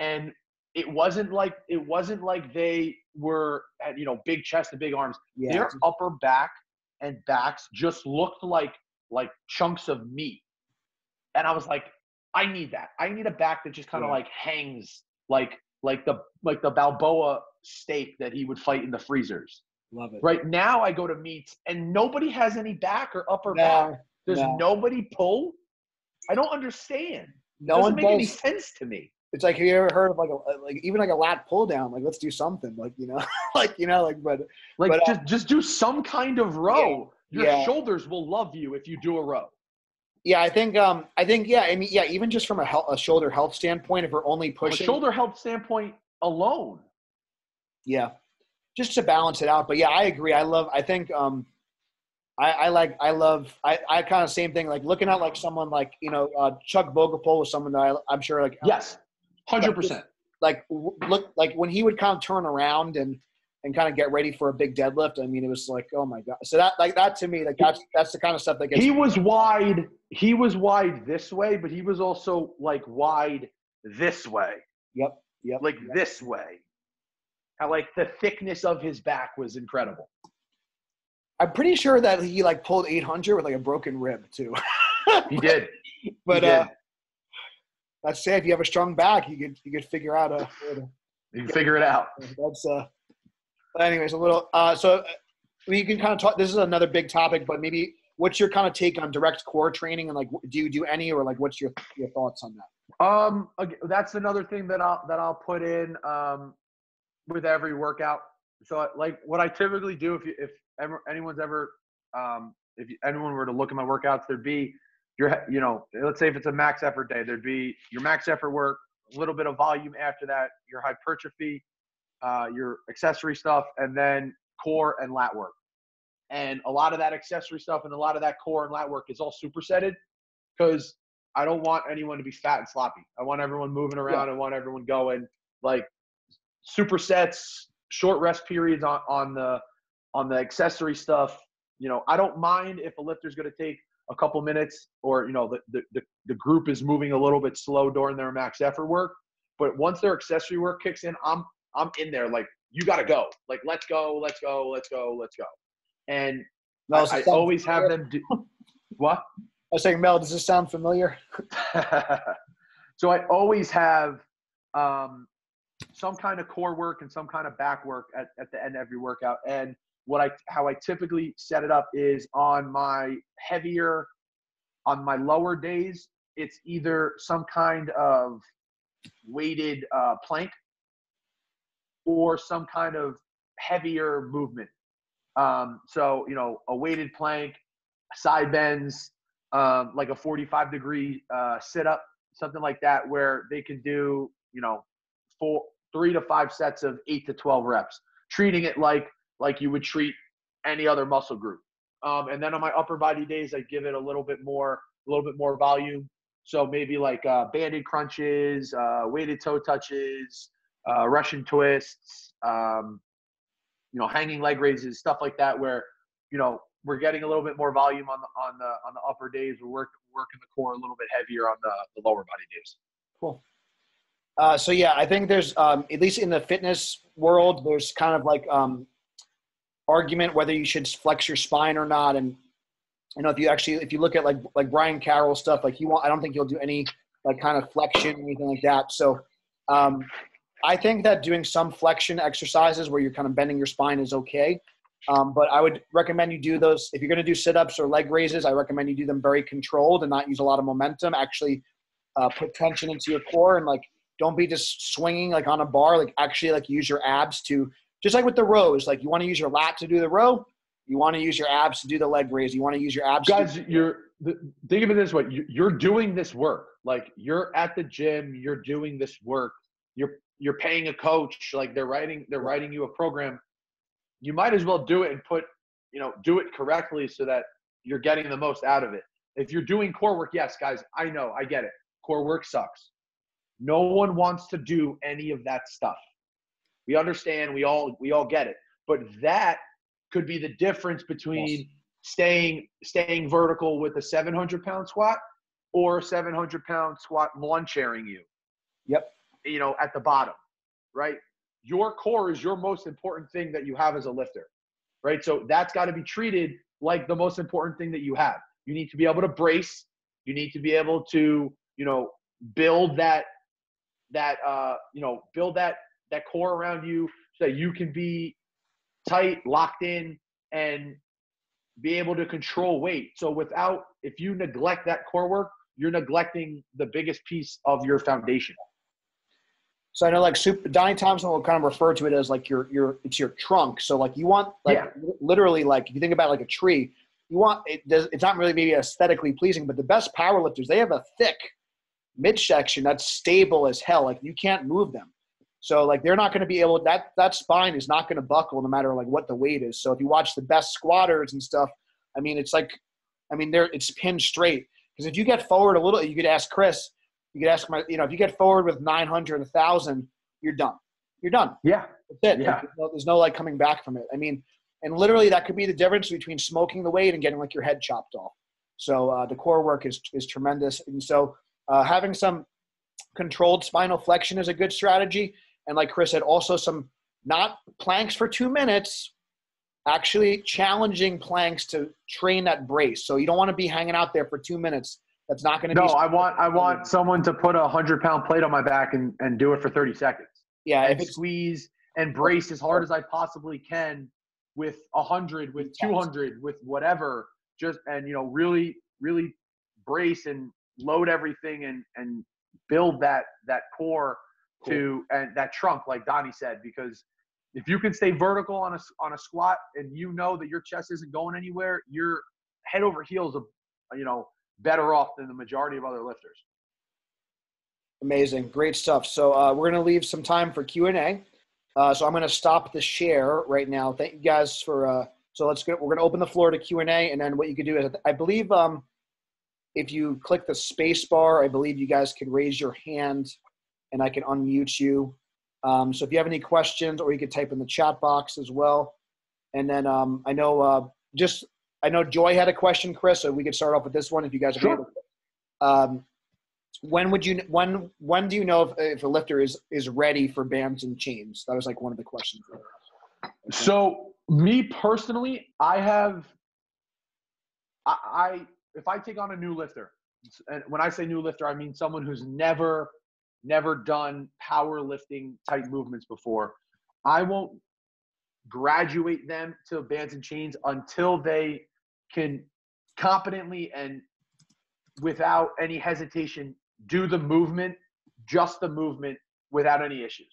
And it wasn't like, it wasn't like they were, at, you know, big chest and big arms. Yeah. Their upper back and backs just looked like, like chunks of meat. And I was like, I need that. I need a back that just kind of yeah. like hangs like like the like the Balboa steak that he would fight in the freezers. Love it. Right now I go to meets and nobody has any back or upper no, back. There's no. nobody pull. I don't understand. No one doesn't make any sense to me. It's like, have you ever heard of like a like even like a lat pull down? Like, let's do something. Like, you know, like you know, like but like but, just uh, just do some kind of row. Yeah, Your yeah. shoulders will love you if you do a row. Yeah, I think um I think yeah I mean yeah even just from a, health, a shoulder health standpoint, if we're only pushing a shoulder health standpoint alone. Yeah, just to balance it out. But yeah, I agree. I love. I think um I, I like I love I, I kind of same thing. Like looking at like someone like you know uh, Chuck Vogelpohl was someone that I, I'm sure like yes. one hundred percent. Like, look, like when he would kind of turn around and, and kind of get ready for a big deadlift, I mean, it was like, oh my God. So that, like that to me, like that's, that's the kind of stuff that gets. He was wide. He was wide this way, but he was also like wide this way. Yep. Yep. Like yep. this way. How like the thickness of his back was incredible. I'm pretty sure that he like pulled eight hundred with like a broken rib too. He did. But, he did. uh, Let's say if you have a strong back, you could you could figure out a. You can figure it out. That's uh. Anyways, a little uh. So we can kind of talk. This is another big topic, but maybe what's your kind of take on direct core training and like do you do any or like what's your your thoughts on that? Um, that's another thing that I'll that I'll put in um, with every workout. So like what I typically do if you, if ever, anyone's ever um if you, anyone were to look at my workouts, there'd be. Your, you know, let's say if it's a max effort day, there'd be your max effort work, a little bit of volume after that, your hypertrophy, uh, your accessory stuff, and then core and lat work. And a lot of that accessory stuff and a lot of that core and lat work is all supersetted because I don't want anyone to be fat and sloppy. I want everyone moving around. Yeah. I want everyone going like supersets, short rest periods on, on the on the accessory stuff. You know, I don't mind if a lifter's going to take a couple minutes or, you know, the, the, the group is moving a little bit slow during their max effort work. But once their accessory work kicks in, I'm, I'm in there. Like, you got to go. Like, let's go, let's go, let's go, let's go. And no, I, I always familiar. have them do – what? I was saying, Mel, does this sound familiar? So I always have um, some kind of core work and some kind of back work at, at the end of every workout. And What I how I typically set it up is on my heavier, on my lower days, it's either some kind of weighted uh, plank or some kind of heavier movement. Um, so you know, a weighted plank, side bends, um, like a forty-five degree uh, sit up, something like that, where they can do you know, four, three to five sets of eight to twelve reps, treating it like like you would treat any other muscle group. Um, and then on my upper body days, I give it a little bit more, a little bit more volume. So maybe like uh, banded crunches, uh, weighted toe touches, uh, Russian twists, um, you know, hanging leg raises, stuff like that, where, you know, we're getting a little bit more volume on the, on the, on the upper days. We're working, working the core a little bit heavier on the, the lower body days. Cool. Uh, so yeah, I think there's, um, at least in the fitness world, there's kind of like, um, argument whether you should flex your spine or not. And you know, if you actually if you look at like like Brian Carroll stuff, like he won't I don't think he'll do any like kind of flexion or anything like that. So um I think that doing some flexion exercises where you're kind of bending your spine is okay. Um but I would recommend you do those if you're going to do sit-ups or leg raises. I recommend you do them very controlled and not use a lot of momentum. Actually uh put tension into your core and like don't be just swinging like on a bar. Like actually like use your abs to just like with the rows, like you want to use your lat to do the row, you want to use your abs to do the leg raise, you want to use your abs. Guys, to- you're think of it this way: you're doing this work. Like you're at the gym, you're doing this work. You're you're paying a coach. Like they're writing they're writing you a program. You might as well do it and put, you know, do it correctly so that you're getting the most out of it. If you're doing core work, yes, guys, I know, I get it. Core work sucks. No one wants to do any of that stuff. We understand. We all we all get it. But that could be the difference between yes. staying staying vertical with a seven hundred pound squat or a seven hundred pound squat lawn chairing you. Yep. You know, at the bottom, right? Your core is your most important thing that you have as a lifter, right? So that's got to be treated like the most important thing that you have. You need to be able to brace. You need to be able to, you know, build that that, uh, you know, build that, that core around you so that you can be tight, locked in, and be able to control weight. So without, if you neglect that core work, you're neglecting the biggest piece of your foundation. So I know, like, super, Donnie Thompson will kind of refer to it as like your, your, it's your trunk. So like you want, like yeah. literally, like if you think about like a tree, you want, it does, it's not really maybe aesthetically pleasing, but the best power lifters, they have a thick midsection that's stable as hell. Like you can't move them. So like, they're not going to be able, that, that spine is not going to buckle no matter like what the weight is. So if you watch the best squatters and stuff, I mean, it's like, I mean, they're, it's pinned straight. Because if you get forward a little, you could ask Chris, you could ask my, you know, if you get forward with nine hundred, a thousand, you're done. You're done. Yeah. That's it. Yeah. There's no, there's no like coming back from it. I mean, and literally that could be the difference between smoking the weight and getting like your head chopped off. So uh, the core work is, is tremendous. And so uh, having some controlled spinal flexion is a good strategy. And like Chris said, also some not planks for two minutes, actually challenging planks to train that brace. So you don't want to be hanging out there for two minutes. That's not going to no, be. No, I want, I want someone to put a hundred pound plate on my back and, and do it for thirty seconds. Yeah. And squeeze and brace as hard as I possibly can with a hundred, with two hundred, with whatever, just, and, you know, really, really brace and load everything and, and build that, that core cool. to, and that trunk, like Donnie said, because if you can stay vertical on a, on a squat and you know that your chest isn't going anywhere, you're head over heels, of, you know, better off than the majority of other lifters. Amazing. Great stuff. So uh, we're going to leave some time for Q and A. Uh, so I'm going to stop the share right now. Thank you guys for uh, – so let's go, we're going to open the floor to Q and A, and then what you could do is I believe um, if you click the space bar, I believe you guys can raise your hand and I can unmute you. Um, so if you have any questions, or you could type in the chat box as well. And then um, I know uh, just – I know Joy had a question, Chris, so we could start off with this one if you guys are sure. able to. Um, when would you, when, when do you know if, if a lifter is, is ready for bands and chains? That was like one of the questions. Okay. So me personally, I have, I, I, if I take on a new lifter, and when I say new lifter, I mean someone who's never, never done powerlifting type movements before, I won't graduate them to bands and chains until they can competently and without any hesitation do the movement, just the movement, without any issues,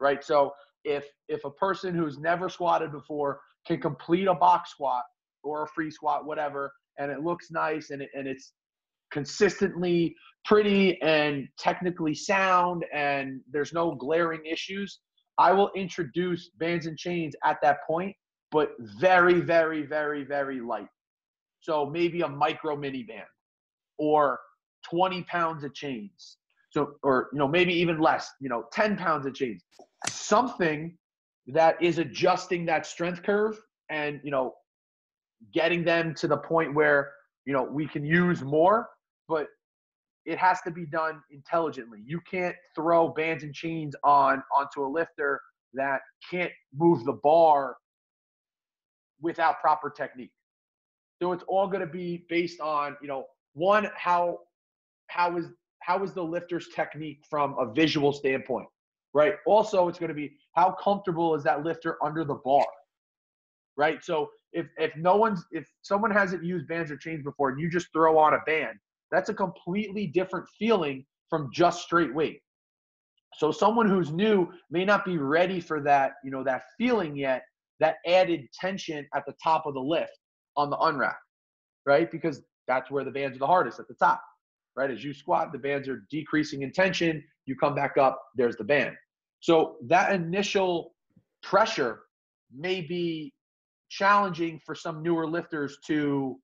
right? So if if a person who's never squatted before can complete a box squat or a free squat, whatever, and it looks nice and, it, and it's consistently pretty and technically sound and there's no glaring issues, I will introduce bands and chains at that point, but very, very, very, very light. So maybe a micro mini band or twenty pounds of chains. So, or, you know, maybe even less, you know, ten pounds of chains, something that is adjusting that strength curve and, you know, getting them to the point where, you know, we can use more, but it has to be done intelligently. You can't throw bands and chains on onto a lifter that can't move the bar without proper technique. So it's all going to be based on, you know, one, how how is how is the lifter's technique from a visual standpoint, right? Also, it's going to be how comfortable is that lifter under the bar, right? So if if no one's if someone hasn't used bands or chains before and you just throw on a band, that's a completely different feeling from just straight weight. So someone who's new may not be ready for that, you know, that feeling yet, that added tension at the top of the lift on the unwrap, right? Because that's where the bands are the hardest, at the top, right? As you squat, the bands are decreasing in tension. You come back up, there's the band. So that initial pressure may be challenging for some newer lifters to,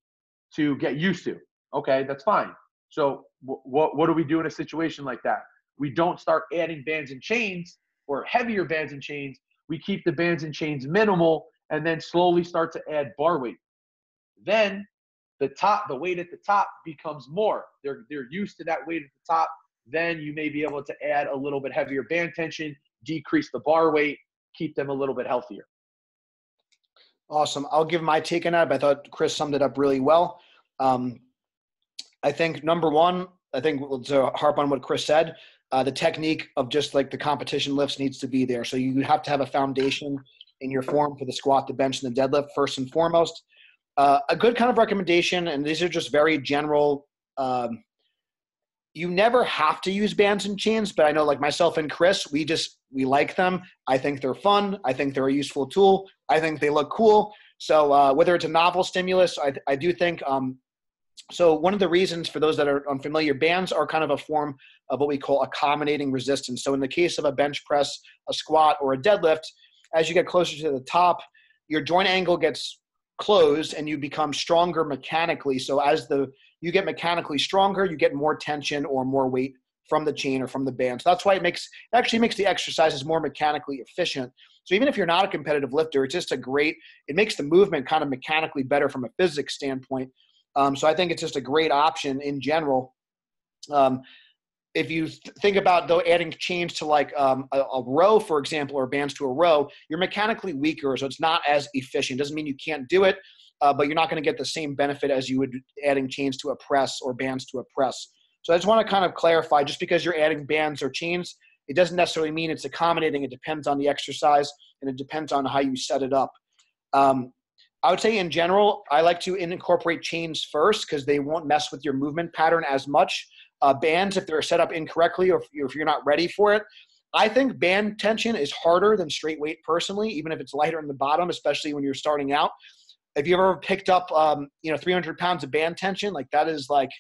to get used to. Okay, that's fine. So what what do we do in a situation like that? We don't start adding bands and chains or heavier bands and chains. We keep the bands and chains minimal and then slowly start to add bar weight. Then the top, the weight at the top becomes more. They're, they're used to that weight at the top. Then you may be able to add a little bit heavier band tension, decrease the bar weight, keep them a little bit healthier. Awesome. I'll give my take on that, but I thought Chris summed it up really well. Um, I think number one, I think to harp on what Chris said, Uh, the technique of just like the competition lifts needs to be there. So you have to have a foundation in your form for the squat, the bench, and the deadlift first and foremost. Uh, a good kind of recommendation, and these are just very general. Um, you never have to use bands and chains, but I know like myself and Chris, we just, we like them. I think they're fun. I think they're a useful tool. I think they look cool. So uh, whether it's a novel stimulus, I, I do think um, so one of the reasons for those that are unfamiliar, bands are kind of a form of what we call accommodating resistance. So in the case of a bench press, a squat, or a deadlift, as you get closer to the top, your joint angle gets closed and you become stronger mechanically. So as the you get mechanically stronger, you get more tension or more weight from the chain or from the band. So that's why it makes it actually makes the exercises more mechanically efficient. So even if you're not a competitive lifter, it's just a great, it makes the movement kind of mechanically better from a physics standpoint. Um, so I think it's just a great option in general. Um, if you th think about though adding chains to like um, a, a row, for example, or bands to a row, you're mechanically weaker, so it's not as efficient. Doesn't mean you can't do it, uh, but you're not going to get the same benefit as you would adding chains to a press or bands to a press. So I just want to kind of clarify, just because you're adding bands or chains, it doesn't necessarily mean it's accommodating. It depends on the exercise and it depends on how you set it up. Um, I would say in general, I like to incorporate chains first because they won't mess with your movement pattern as much. Uh, bands, if they're set up incorrectly or if you're, if you're not ready for it. I think band tension is harder than straight weight personally, even if it's lighter in the bottom, especially when you're starting out. If you've ever picked up, um, you know, three hundred pounds of band tension, like that is like,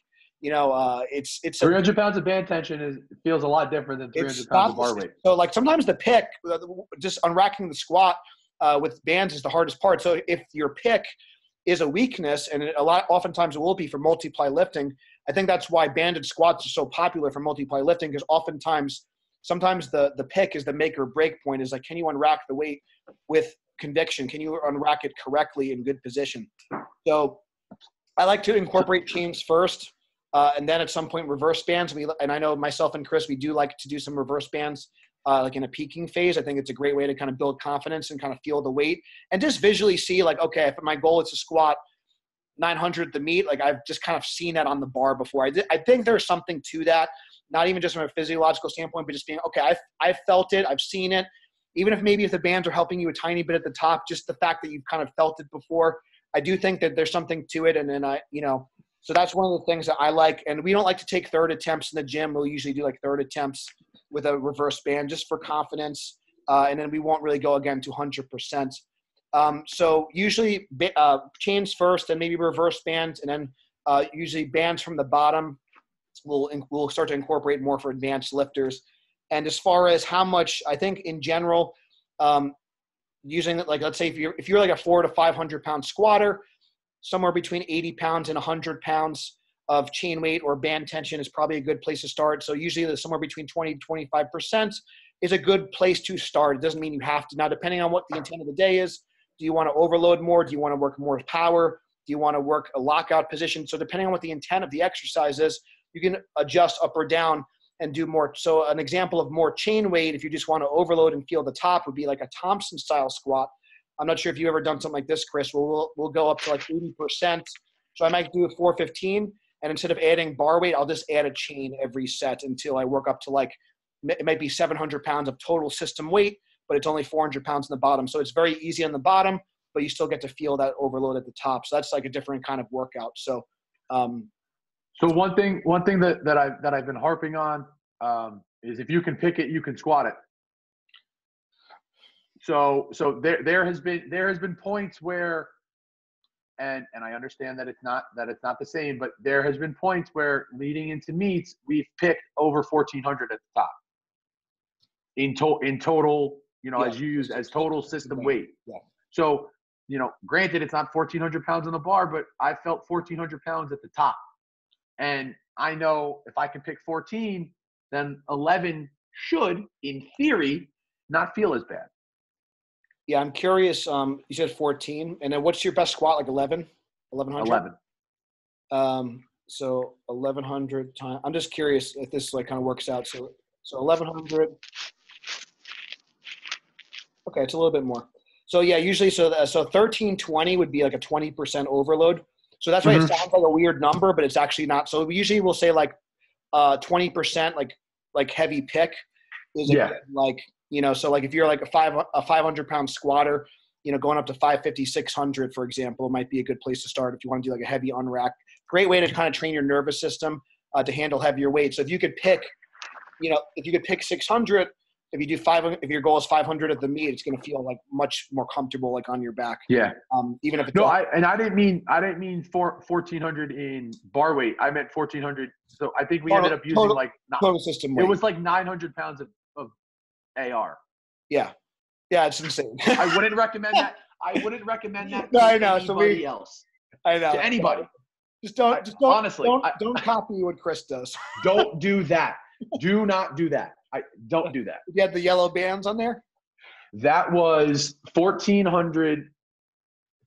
you know, uh, it's, it's three hundred pounds of band tension is, feels a lot different than three hundred pounds of bar weight. So like sometimes the pick, just unracking the squat, Uh, with bands is the hardest part. So if your pick is a weakness, and a lot, oftentimes it will be for multiply lifting, I think that's why banded squats are so popular for multiply lifting, because oftentimes, sometimes the, the pick is the make or break point, is like, can you unrack the weight with conviction? Can you unrack it correctly in good position? So I like to incorporate chains first, uh, and then at some point reverse bands. We, and I know myself and Chris, we do like to do some reverse bands. Uh, like in a peaking phase, I think it's a great way to kind of build confidence and kind of feel the weight and just visually see like, okay, if my goal is to squat nine hundred the meet, like I've just kind of seen that on the bar before. I, th I think there's something to that, not even just from a physiological standpoint, but just being, okay, I've, I've felt it, I've seen it. Even if maybe if the bands are helping you a tiny bit at the top, just the fact that you've kind of felt it before, I do think that there's something to it. And then I, you know, so that's one of the things that I like. And we don't like to take third attempts in the gym. We'll usually do like third attempts with a reverse band just for confidence. Uh, and then we won't really go again to one hundred percent. Um, so usually uh, chains first and maybe reverse bands. And then uh, usually bands from the bottom will we'll start to incorporate more for advanced lifters. And as far as how much, I think in general, um, using like, let's say if you're, if you're like a four to five hundred pound squatter, somewhere between eighty pounds and one hundred pounds of chain weight or band tension is probably a good place to start. So usually somewhere between twenty to twenty-five percent is a good place to start. It doesn't mean you have to. Now, depending on what the intent of the day is, do you want to overload more? Do you want to work more power? Do you want to work a lockout position? So depending on what the intent of the exercise is, you can adjust up or down and do more. So an example of more chain weight, if you just want to overload and feel the top, would be like a Thompson style squat. I'm not sure if you've ever done something like this, Chris. We'll, we'll, we'll go up to like eighty percent. So I might do a four fifteen, and instead of adding bar weight, I'll just add a chain every set until I work up to like, it might be seven hundred pounds of total system weight, but it's only four hundred pounds in the bottom. So it's very easy on the bottom, but you still get to feel that overload at the top. So that's like a different kind of workout. So um, so one thing one thing that, that, I've, that I've been harping on um, is if you can pick it, you can squat it. So, so there, there has been, there has been points where, and, and I understand that it's not, that it's not the same, but there has been points where leading into meets, we've picked over fourteen hundred at the top in to, in total, you know, yeah. as you use as total system weight. Yeah. So, you know, granted it's not fourteen hundred pounds on the bar, but I felt fourteen hundred pounds at the top. And I know if I can pick fourteen, then eleven should in theory not feel as bad. Yeah, I'm curious. Um, you said fourteen, and then what's your best squat? Like eleven, eleven hundred. Eleven. Um, so eleven hundred times. I'm just curious if this like kind of works out. So, so eleven hundred. Okay, it's a little bit more. So yeah, usually so the, so thirteen twenty would be like a twenty percent overload. So that's why mm-hmm. it sounds like a weird number, but it's actually not. So we usually will say like uh, twenty percent, like like heavy pick is yeah. like, you know, so like if you're like a five, a five hundred pound squatter, you know, going up to five fifty, six hundred, for example, might be a good place to start if you want to do like a heavy unrack. Great way to kind of train your nervous system uh, to handle heavier weights. So if you could pick, you know, if you could pick six hundred, if you do five, if your goal is five hundred at the meet, it's going to feel like much more comfortable, like on your back. Yeah. Um, even if it's no, I, and I didn't mean, I didn't mean four, fourteen hundred in bar weight. I meant fourteen hundred. So I think we total, ended up using total, like, total system weight. It was like nine hundred pounds of, of A R. Yeah. Yeah. It's insane. I wouldn't recommend that. I wouldn't recommend that to no, I know. anybody so we, else. I know. To anybody. Just don't, just don't, honestly, don't, I, don't copy what Chris does. Don't do that. Do not do that. I don't do that. You had the yellow bands on there? That was fourteen hundred.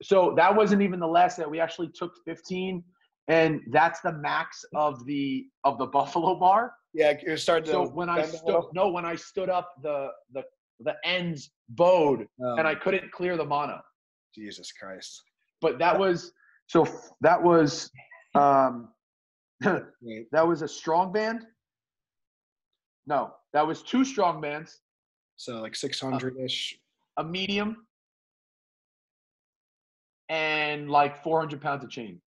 So that wasn't even the last set. We actually took fifteen, and that's the max of the of the Buffalo bar. Yeah, it started to. So when I stood no, when I stood up, the the the ends bowed, oh. and I couldn't clear the mono. Jesus Christ! But that was so. That was um, that was a strong band. No, that was two strong bands. So like six hundred ish. A, a medium. And like four hundred pounds of chain.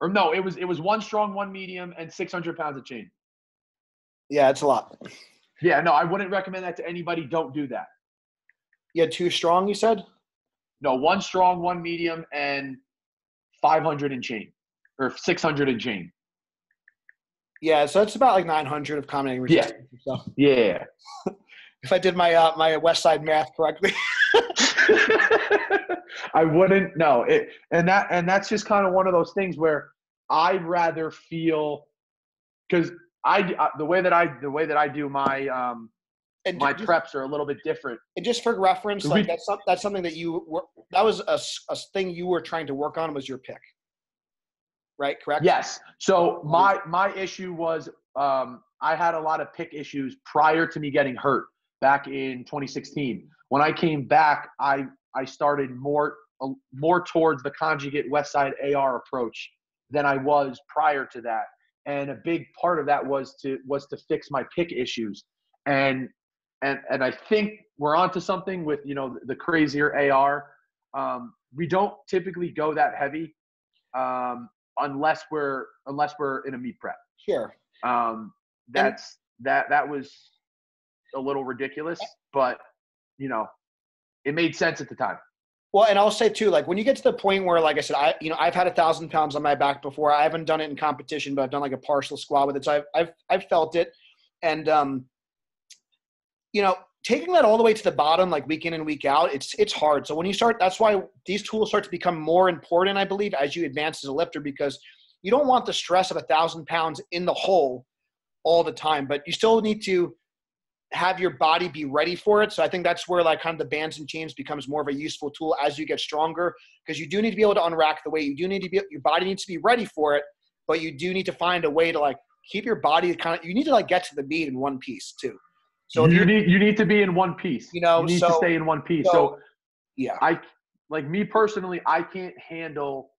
Or no, it was it was one strong, one medium, and six hundred pounds of chain. Yeah, it's a lot. Yeah, no, I wouldn't recommend that to anybody. Don't do that. You had two strong, you said? No, one strong, one medium, and five hundred in chain. Or six hundred in chain. Yeah, so it's about like nine hundred of compounding resistance. Yeah. And stuff. Yeah. If I did my uh, my Westside math correctly, I wouldn't. No, it and that and that's just kind of one of those things where I'd rather feel because I uh, the way that I the way that I do my um and my just, preps are a little bit different. And just for reference, like we, that's that's something that you were that was a, a thing you were trying to work on was your pick. Right, correct? Yes. So my my issue was um, I had a lot of pick issues prior to me getting hurt back in twenty sixteen. When I came back, I I started more uh, more towards the conjugate Westside A R approach than I was prior to that, and a big part of that was to was to fix my pick issues, and and and I think we're onto something with you know the crazier A R. Um, we don't typically go that heavy. Um, Unless we're unless we're in a meat prep, sure. Um, that's and, that that was a little ridiculous, but you know, it made sense at the time. Well, and I'll say too, like when you get to the point where, like I said, I you know I've had a thousand pounds on my back before. I haven't done it in competition, but I've done like a partial squat with it, so I've I've I've felt it, and um, you know, taking that all the way to the bottom, like week in and week out, it's it's hard. So when you start, that's why these tools start to become more important, I believe, as you advance as a lifter, because you don't want the stress of a thousand pounds in the hole all the time, but you still need to have your body be ready for it. So I think that's where like kind of the bands and chains becomes more of a useful tool as you get stronger, because you do need to be able to unrack the weight. You do need to be, your body needs to be ready for it, but you do need to find a way to like keep your body kind of, you need to like get to the meat in one piece too. So you need you need to be in one piece. You know, you need so, to stay in one piece. So, so, yeah, I like me personally. I can't handle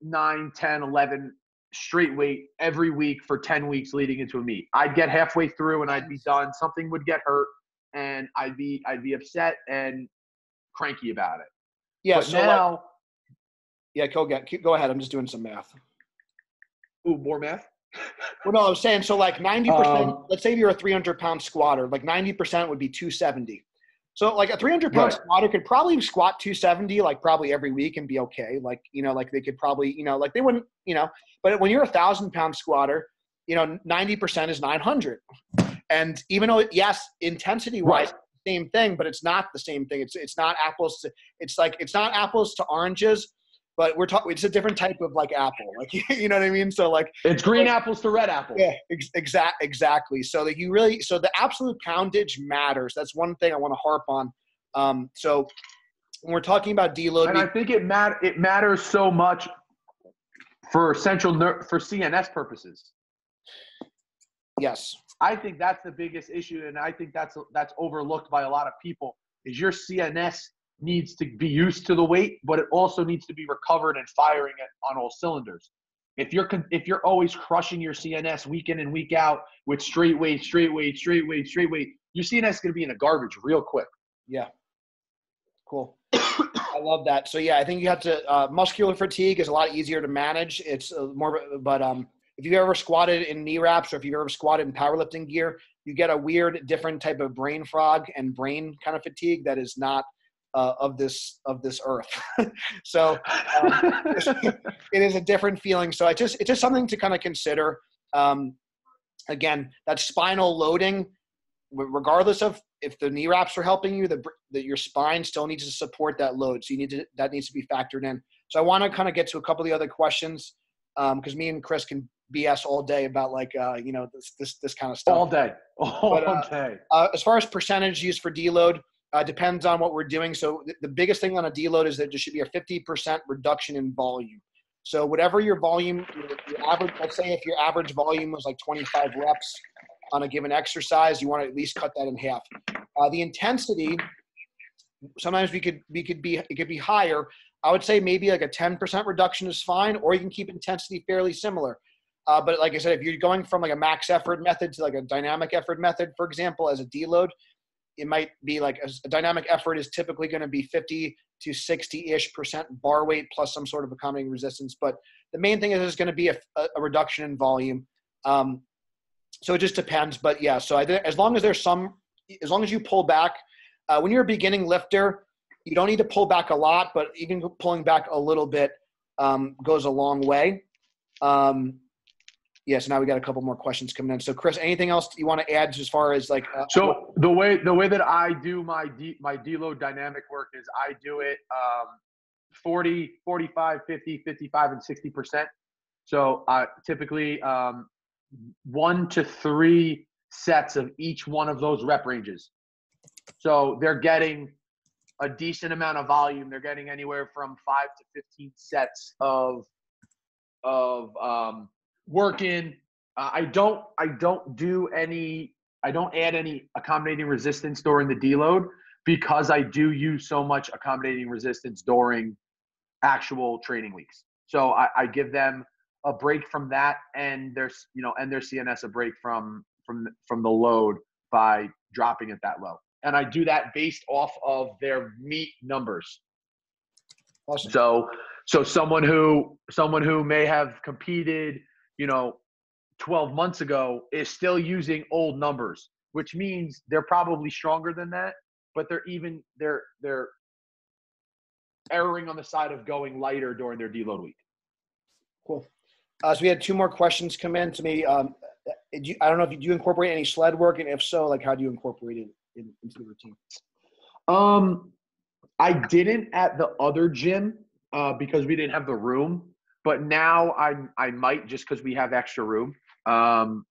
nine, ten, eleven straight weight every week for ten weeks leading into a meet. I'd get halfway through and I'd be done. Something would get hurt, and I'd be I'd be upset and cranky about it. Yeah. But so now, like, yeah, go get go ahead. I'm just doing some math. Ooh, more math. Well, no, I was saying, so like ninety percent, um, let's say you're a three hundred pound squatter, like ninety percent would be two seventy. So like a three hundred pound right. squatter could probably squat two seventy, like probably every week and be okay. Like, you know, like they could probably, you know, like they wouldn't, you know, but when you're a thousand pound squatter, you know, ninety percent is nine hundred. And even though, yes, intensity wise, right. same thing, but it's not the same thing. It's, it's not apples to, it's like, it's not apples to oranges. But we're talking, it's a different type of like apple, like, you know what I mean? So like it's green like, apples to red apples. Yeah, ex- exa- exactly. So that you really, so the absolute poundage matters. That's one thing I want to harp on. Um, so when we're talking about deloading. And I think it mat- it matters so much for central ner- for C N S purposes. Yes. I think that's the biggest issue. And I think that's, that's overlooked by a lot of people is your C N S needs to be used to the weight, but it also needs to be recovered and firing it on all cylinders. If you're if you're always crushing your C N S week in and week out with straight weight, straight weight, straight weight, straight weight, your C N S is going to be in the garbage real quick. Yeah. Cool. I love that. So yeah, I think you have to uh, muscular fatigue is a lot easier to manage. It's uh, more, but um, if you've ever squatted in knee wraps or if you've ever squatted in powerlifting gear, you get a weird, different type of brain fog and brain kind of fatigue that is not uh, of this of this earth. So um, it is a different feeling. So it's just it's just something to kind of consider. Um, again, that spinal loading, regardless of if the knee wraps are helping you, the, the, your spine still needs to support that load. So you need to, that needs to be factored in. So I want to kind of get to a couple of the other questions because um, me and Chris can B S all day about like, uh, you know, this, this, this kind of stuff. All day. All but, uh, day. Uh, as far as percentage used for deload, uh, depends on what we're doing. So th the biggest thing on a deload is that there should be a fifty percent reduction in volume. So whatever your volume, your, your average, let's say if your average volume was like twenty-five reps, on a given exercise, you want to at least cut that in half. Uh, the intensity, sometimes we could we could be it could be higher. I would say maybe like a ten percent reduction is fine, or you can keep intensity fairly similar. Uh, but like I said, if you're going from like a max effort method to like a dynamic effort method, for example, as a deload, it might be like a, a dynamic effort is typically going to be fifty to sixty-ish percent bar weight plus some sort of accommodating resistance. But the main thing is there's going to be a, a reduction in volume. Um, So it just depends, but yeah, so I, as long as there's some, as long as you pull back, uh, when you're a beginning lifter, you don't need to pull back a lot, but even pulling back a little bit um, goes a long way. Um, yeah, so now we got a couple more questions coming in. So Chris, anything else you want to add as far as like? Uh, so the way, the way that I do my, de my deload dynamic work is I do it um, forty, forty-five, fifty, fifty-five, and sixty percent. So uh, typically, um, one to three sets of each one of those rep ranges. So they're getting a decent amount of volume. They're getting anywhere from five to fifteen sets of, of um, work in. Uh, I don't, I don't do any, I don't add any accommodating resistance during the deload because I do use so much accommodating resistance during actual training weeks. So I, I give them a break from that, and there's you know, and their C N S a break from from from the load by dropping it that low. And I do that based off of their meet numbers. Awesome. So so someone who someone who may have competed, you know, twelve months ago is still using old numbers, which means they're probably stronger than that, but they're even they're they're erring on the side of going lighter during their deload week. Cool. Uh, so we had two more questions come in to me. Um, you, I don't know if you do you incorporate any sled work, and if so, like how do you incorporate it in, into the routine? Um, I didn't at the other gym uh, because we didn't have the room, but now I I might just because we have extra room. Um,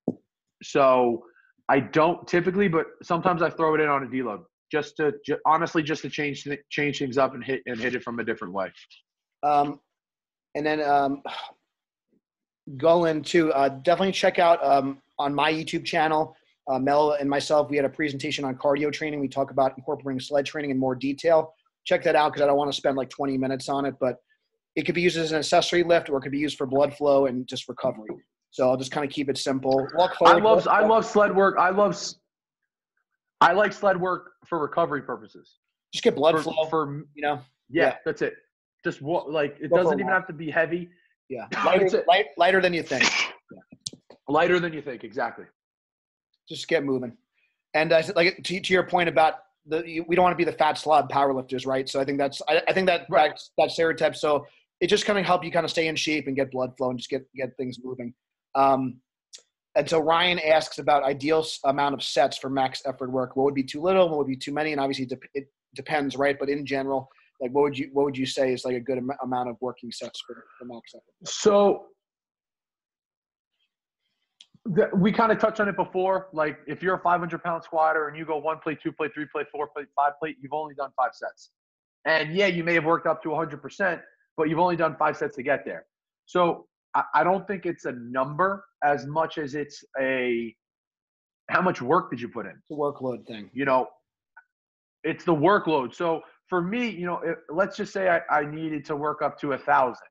so I don't typically, but sometimes I throw it in on a deload just to ju honestly just to change th change things up and hit and hit it from a different way. Um, and then. Um, Go into uh, definitely check out um, on my YouTube channel, uh, Mel and myself, we had a presentation on cardio training. We talk about incorporating sled training in more detail. Check that out because I don't want to spend like twenty minutes on it, but it could be used as an accessory lift or it could be used for blood flow and just recovery. So I'll just kind of keep it simple. Walk forward, I love I love sled work. I love I like sled work for recovery purposes. Just get blood for, flow for you know. Yeah, yeah, that's it. Just walk, like it blood doesn't even have to be heavy. Yeah, lighter, light, lighter than you think. Yeah. Lighter than you think, exactly. Just get moving. And uh, like to, to your point about the, you, we don't want to be the fat slob powerlifters, right? So I think that's I, I think that right. that's, that stereotype. So it just kind of help you kind of stay in shape and get blood flow and just get get things moving. Um, and so Ryan asks about ideal amount of sets for max effort work. What would be too little? What would be too many? And obviously it, dep it depends, right? But in general. Like what would you what would you say is like a good am amount of working sets for the max effort? So the, we kind of touched on it before. Like if you're a five hundred pound squatter and you go one plate, two plate, three plate, four plate, five plate, you've only done five sets. And yeah, you may have worked up to one hundred percent, but you've only done five sets to get there. So I, I don't think it's a number as much as it's a how much work did you put in? It's a workload thing. You know, it's the workload. So for me, you know, it, let's just say I, I needed to work up to a thousand,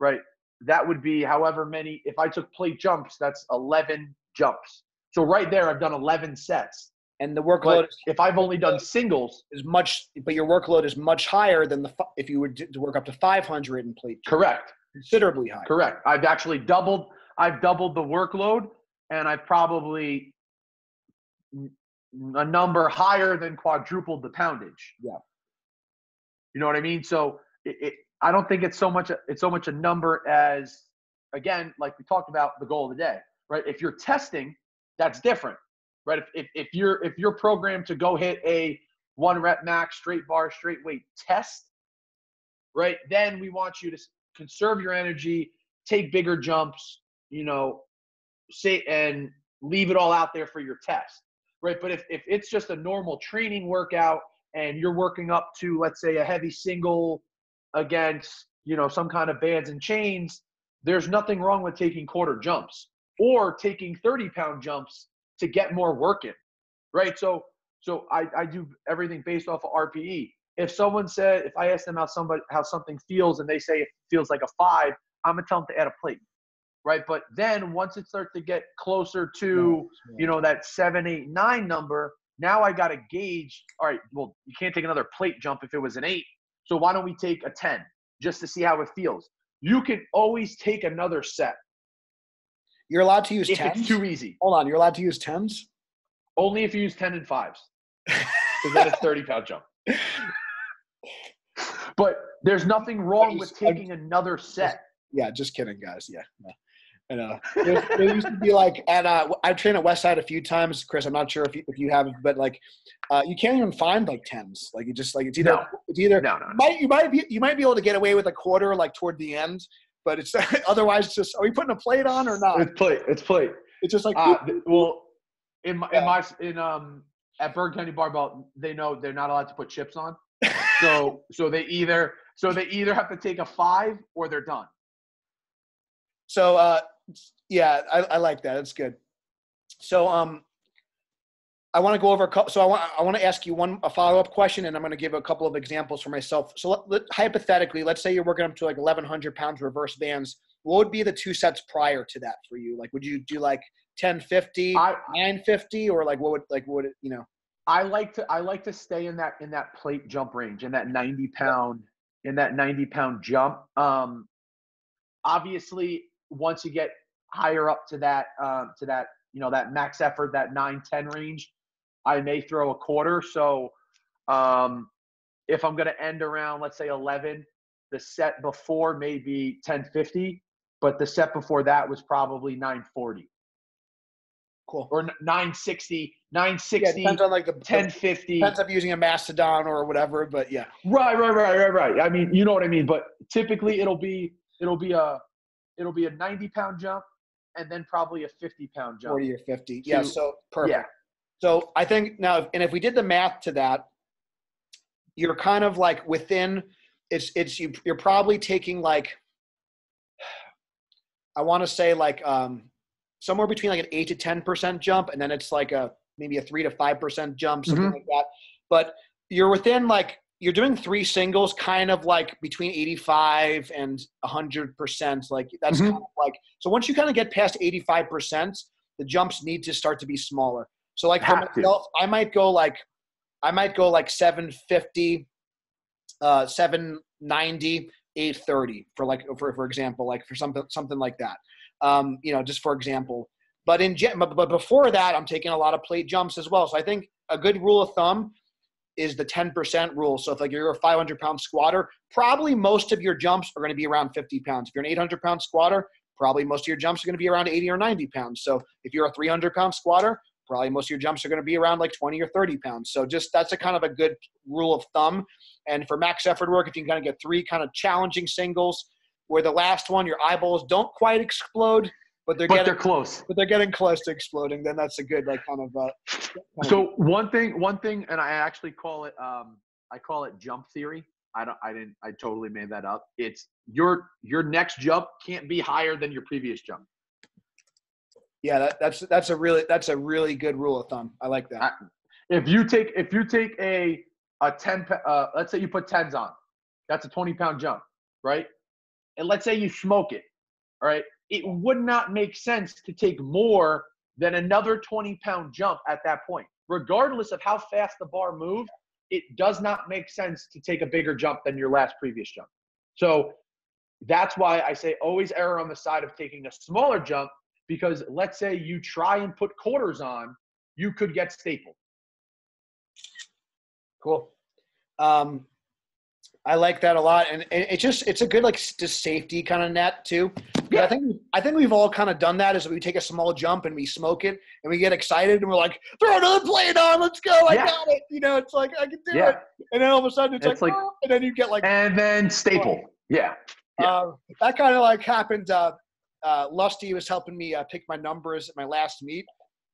right? that would be however many, if I took plate jumps, that's eleven jumps. So right there, I've done eleven sets. And the workload, is, if I've only done singles, is much, but your workload is much higher than the, if you were to work up to five hundred in plate jumps. Correct. Considerably higher. Correct. I've actually doubled, I've doubled the workload, and I've probably a number higher than quadrupled the poundage. Yeah. You know what I mean? So it, it, I don't think it's so much a, it's so much a number as, again, like we talked about, the goal of the day, right? If you're testing, that's different, right? If, if, if you're if you're programmed to go hit a one rep max straight bar straight weight test, right? Then we want you to conserve your energy, take bigger jumps, you know, say and leave it all out there for your test, right? But if if it's just a normal training workout and you're working up to, let's say, a heavy single against, you know, some kind of bands and chains, there's nothing wrong with taking quarter jumps or taking thirty pound jumps to get more work in, right? So, so I, I do everything based off of R P E. If someone said, if I ask them how somebody, how something feels and they say it feels like a five, I'm gonna tell them to add a plate, right? But then once it starts to get closer to, you know, that seven, eight, nine number, now I got to gauge, all right, well, you can't take another plate jump if it was an eight. So why don't we take a ten just to see how it feels? You can always take another set. You're allowed to use tens? If it's too easy. Hold on. You're allowed to use tens? Only if you use ten and fives. Because that is thirty pound jump. But there's nothing wrong with taking another set. Yeah, just kidding, guys. Yeah. No. And, uh, there, there used to be like at uh, I've trained at Westside a few times, Chris. I'm not sure if you, if you have, but like uh, you can't even find like tens. Like you just like it's either no. it's either no, no, no. You might you might be you might be able to get away with a quarter like toward the end, but it's otherwise it's just, are we putting a plate on or not? It's plate. It's plate. It's just like uh, well, in my, yeah. in my in um at Burke County Barbell, they know they're not allowed to put chips on, so so they either so they either have to take a five or they're done. So. Uh, Yeah, I, I like that. It's good. So, um, I want to go over. A so, I want I want to ask you one a follow up question, and I'm going to give a couple of examples for myself. So, let, let, hypothetically, let's say you're working up to like eleven hundred pounds reverse bands. What would be the two sets prior to that for you? Like, would you do like ten fifty, I, nine fifty, or like what would like what would, you know? I like to I like to stay in that in that plate jump range, in that ninety pound in that ninety pound jump. Um, obviously. Once you get higher up to that, um, to that, you know, that max effort, that nine ten range, I may throw a quarter. So um, if I'm going to end around, let's say eleven, the set before may be ten fifty, but the set before that was probably nine forty. Cool. Or nine sixty, nine sixty, yeah, depends on like the ten fifty. Depends on using a mastodon or whatever, but yeah. Right, right, right, right, right. I mean, you know what I mean, but typically it'll be, it'll be a, It'll be a ninety pound jump and then probably a fifty pound jump. forty or fifty. Yeah. So perfect. Yeah. So I think now, and if we did the math to that, you're kind of like within it's, it's, you, you're probably taking like, I want to say like um, somewhere between like an eight to ten percent jump. And then it's like a, maybe a three to five percent jump, something mm-hmm. like that. But you're within like, you're doing three singles kind of like between eighty-five and one hundred percent. Like that's mm-hmm. kind of like, so once you kind of get past eighty-five percent, the jumps need to start to be smaller. So like for myself, I might go like, I might go like seven fifty, uh, seven ninety, eight thirty for like, for, for example, like for something, something like that. Um, you know, just for example, but in, but before that, I'm taking a lot of plate jumps as well. So I think a good rule of thumb is the ten percent rule. So if like you're a five hundred pound squatter, probably most of your jumps are going to be around fifty pounds. If you're an eight hundred pound squatter, probably most of your jumps are going to be around eighty or ninety pounds. So if you're a three hundred pound squatter, probably most of your jumps are going to be around like twenty or thirty pounds. So just, that's a kind of a good rule of thumb. And for max effort work, if you can kind of get three kind of challenging singles where the last one, your eyeballs don't quite explode, but they're, but getting, they're close. But they're getting close to exploding. Then that's a good, like, kind of. Uh, kind so of, one thing, one thing, and I actually call it, um, I call it jump theory. I don't, I didn't, I totally made that up. It's your your next jump can't be higher than your previous jump. Yeah, that, that's that's a really that's a really good rule of thumb. I like that. I, if you take if you take a a ten, uh, let's say you put tens on, that's a twenty pound jump, right? And let's say you smoke it. all right, it would not make sense to take more than another twenty pound jump at that point. Regardless of how fast the bar moved, it does not make sense to take a bigger jump than your last previous jump. So that's why I say always err on the side of taking a smaller jump, because let's say you try and put quarters on, you could get stapled. Cool. Um, I like that a lot. And, and it's just, it's a good, like, just safety kind of net too. Yeah. I think, I think we've all kind of done that, is we take a small jump and we smoke it and we get excited and we're like, throw another plate on, let's go. I yeah. got it. You know, it's like, I can do yeah. it. And then all of a sudden it's, it's like, like oh, and then you get like, and then staple. Oh. Yeah. yeah. Uh, that kind of like happened. Uh, uh, Lusty was helping me uh, pick my numbers at my last meet.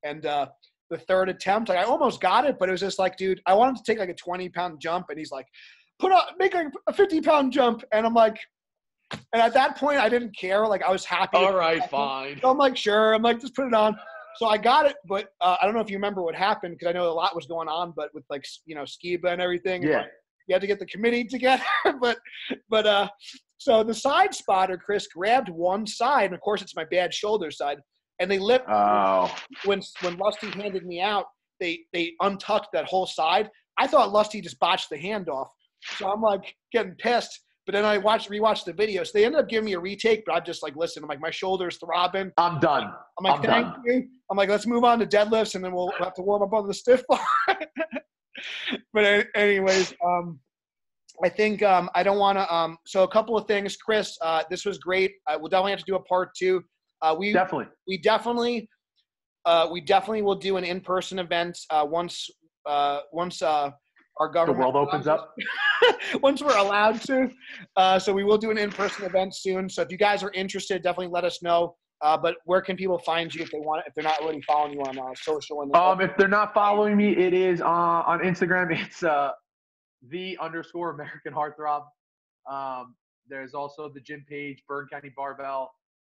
And, uh, the third attempt, like I almost got it, but it was just like, dude, I wanted to take like a twenty pound jump. And he's like, put up, make like a fifty pound jump. And I'm like, and at that point I didn't care. Like I was happy. All right, fine. So I'm like, sure. I'm like, just put it on. So I got it. But uh, I don't know if you remember what happened, cause I know a lot was going on, but with like, you know, Skiba and everything, yeah. And like, you had to get the committee together, but, but, uh, so the side spotter, Chris, grabbed one side. And of course it's my bad shoulder side. And they lipped, oh. when when Lusty handed me out, they they untucked that whole side. I thought Lusty just botched the handoff. So I'm like getting pissed. But then I watched rewatched the video. So they ended up giving me a retake, but I'm just like, listen, I'm like, my shoulder's throbbing. I'm done. I'm like, I'm thank done. you. I'm like, let's move on to deadlifts, and then we'll have to warm up on the stiff bar. But anyways, um, I think um, I don't want to um, – so a couple of things. Chris, uh, this was great. Uh, we'll definitely have to do a part two. Uh, we definitely, we definitely, uh, we definitely will do an in-person event uh, once, uh, once uh, our government, the world opens up, once we're allowed to. Uh, so we will do an in-person event soon. So if you guys are interested, definitely let us know. Uh, but where can people find you if they want, if they're not already following you on uh, social? And um, if they're not following me, it is uh, on Instagram. It's uh, the underscore American Heartthrob. Um, there's also the gym page, Burn County Barbell.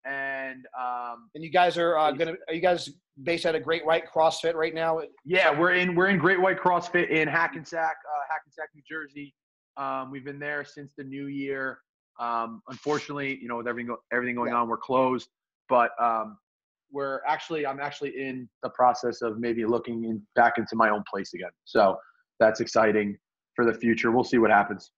And um and you guys are uh, gonna are you guys based out of Great White CrossFit right now? Yeah, we're in we're in Great White CrossFit in Hackensack, uh, Hackensack, New Jersey. Um, we've been there since the new year. Um, unfortunately, you know, with everything everything going yeah. on, we're closed. But um, we're actually I'm actually in the process of maybe looking in, back into my own place again. So that's exciting for the future. We'll see what happens.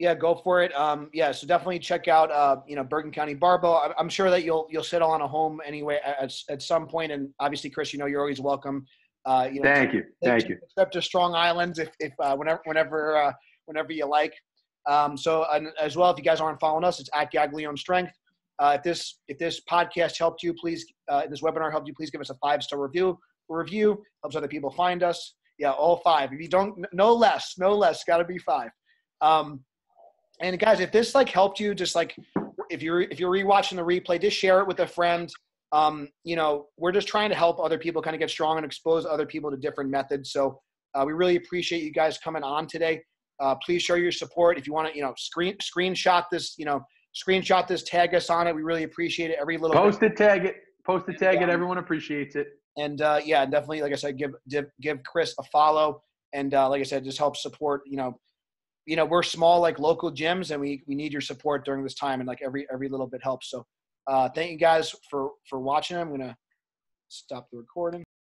Yeah, go for it. Um, yeah, so definitely check out, uh, you know, Burke County Barbell. I'm sure that you'll you'll sit on a home anyway at at some point. And obviously, Chris, you know, you're always welcome. Uh, you know, thank you, thank you. Except to Strong Islands, if if uh, whenever whenever uh, whenever you like. Um, so and as well, if you guys aren't following us, it's at Gaglione Strength. Uh, if this if this podcast helped you, please uh, if this webinar helped you, please give us a five star review. A review helps other people find us. Yeah, all five. If you don't, no less, no less. Got to be five. Um, And guys, if this like helped you, just like if you're if you're rewatching the replay, just share it with a friend. Um, you know, we're just trying to help other people kind of get strong and expose other people to different methods. So uh, we really appreciate you guys coming on today. Uh, please show your support. If you want to, you know, screen screenshot this, you know, screenshot this, tag us on it. We really appreciate it. Every little post bit. it, tag it, post it, tag yeah. it. Everyone appreciates it. And uh, yeah, definitely, like I said, give give Chris a follow, and uh, like I said, just help support. You know. You know, we're small, like local gyms, and we, we need your support during this time. And like every, every little bit helps. So uh, thank you guys for, for watching. I'm going to stop the recording.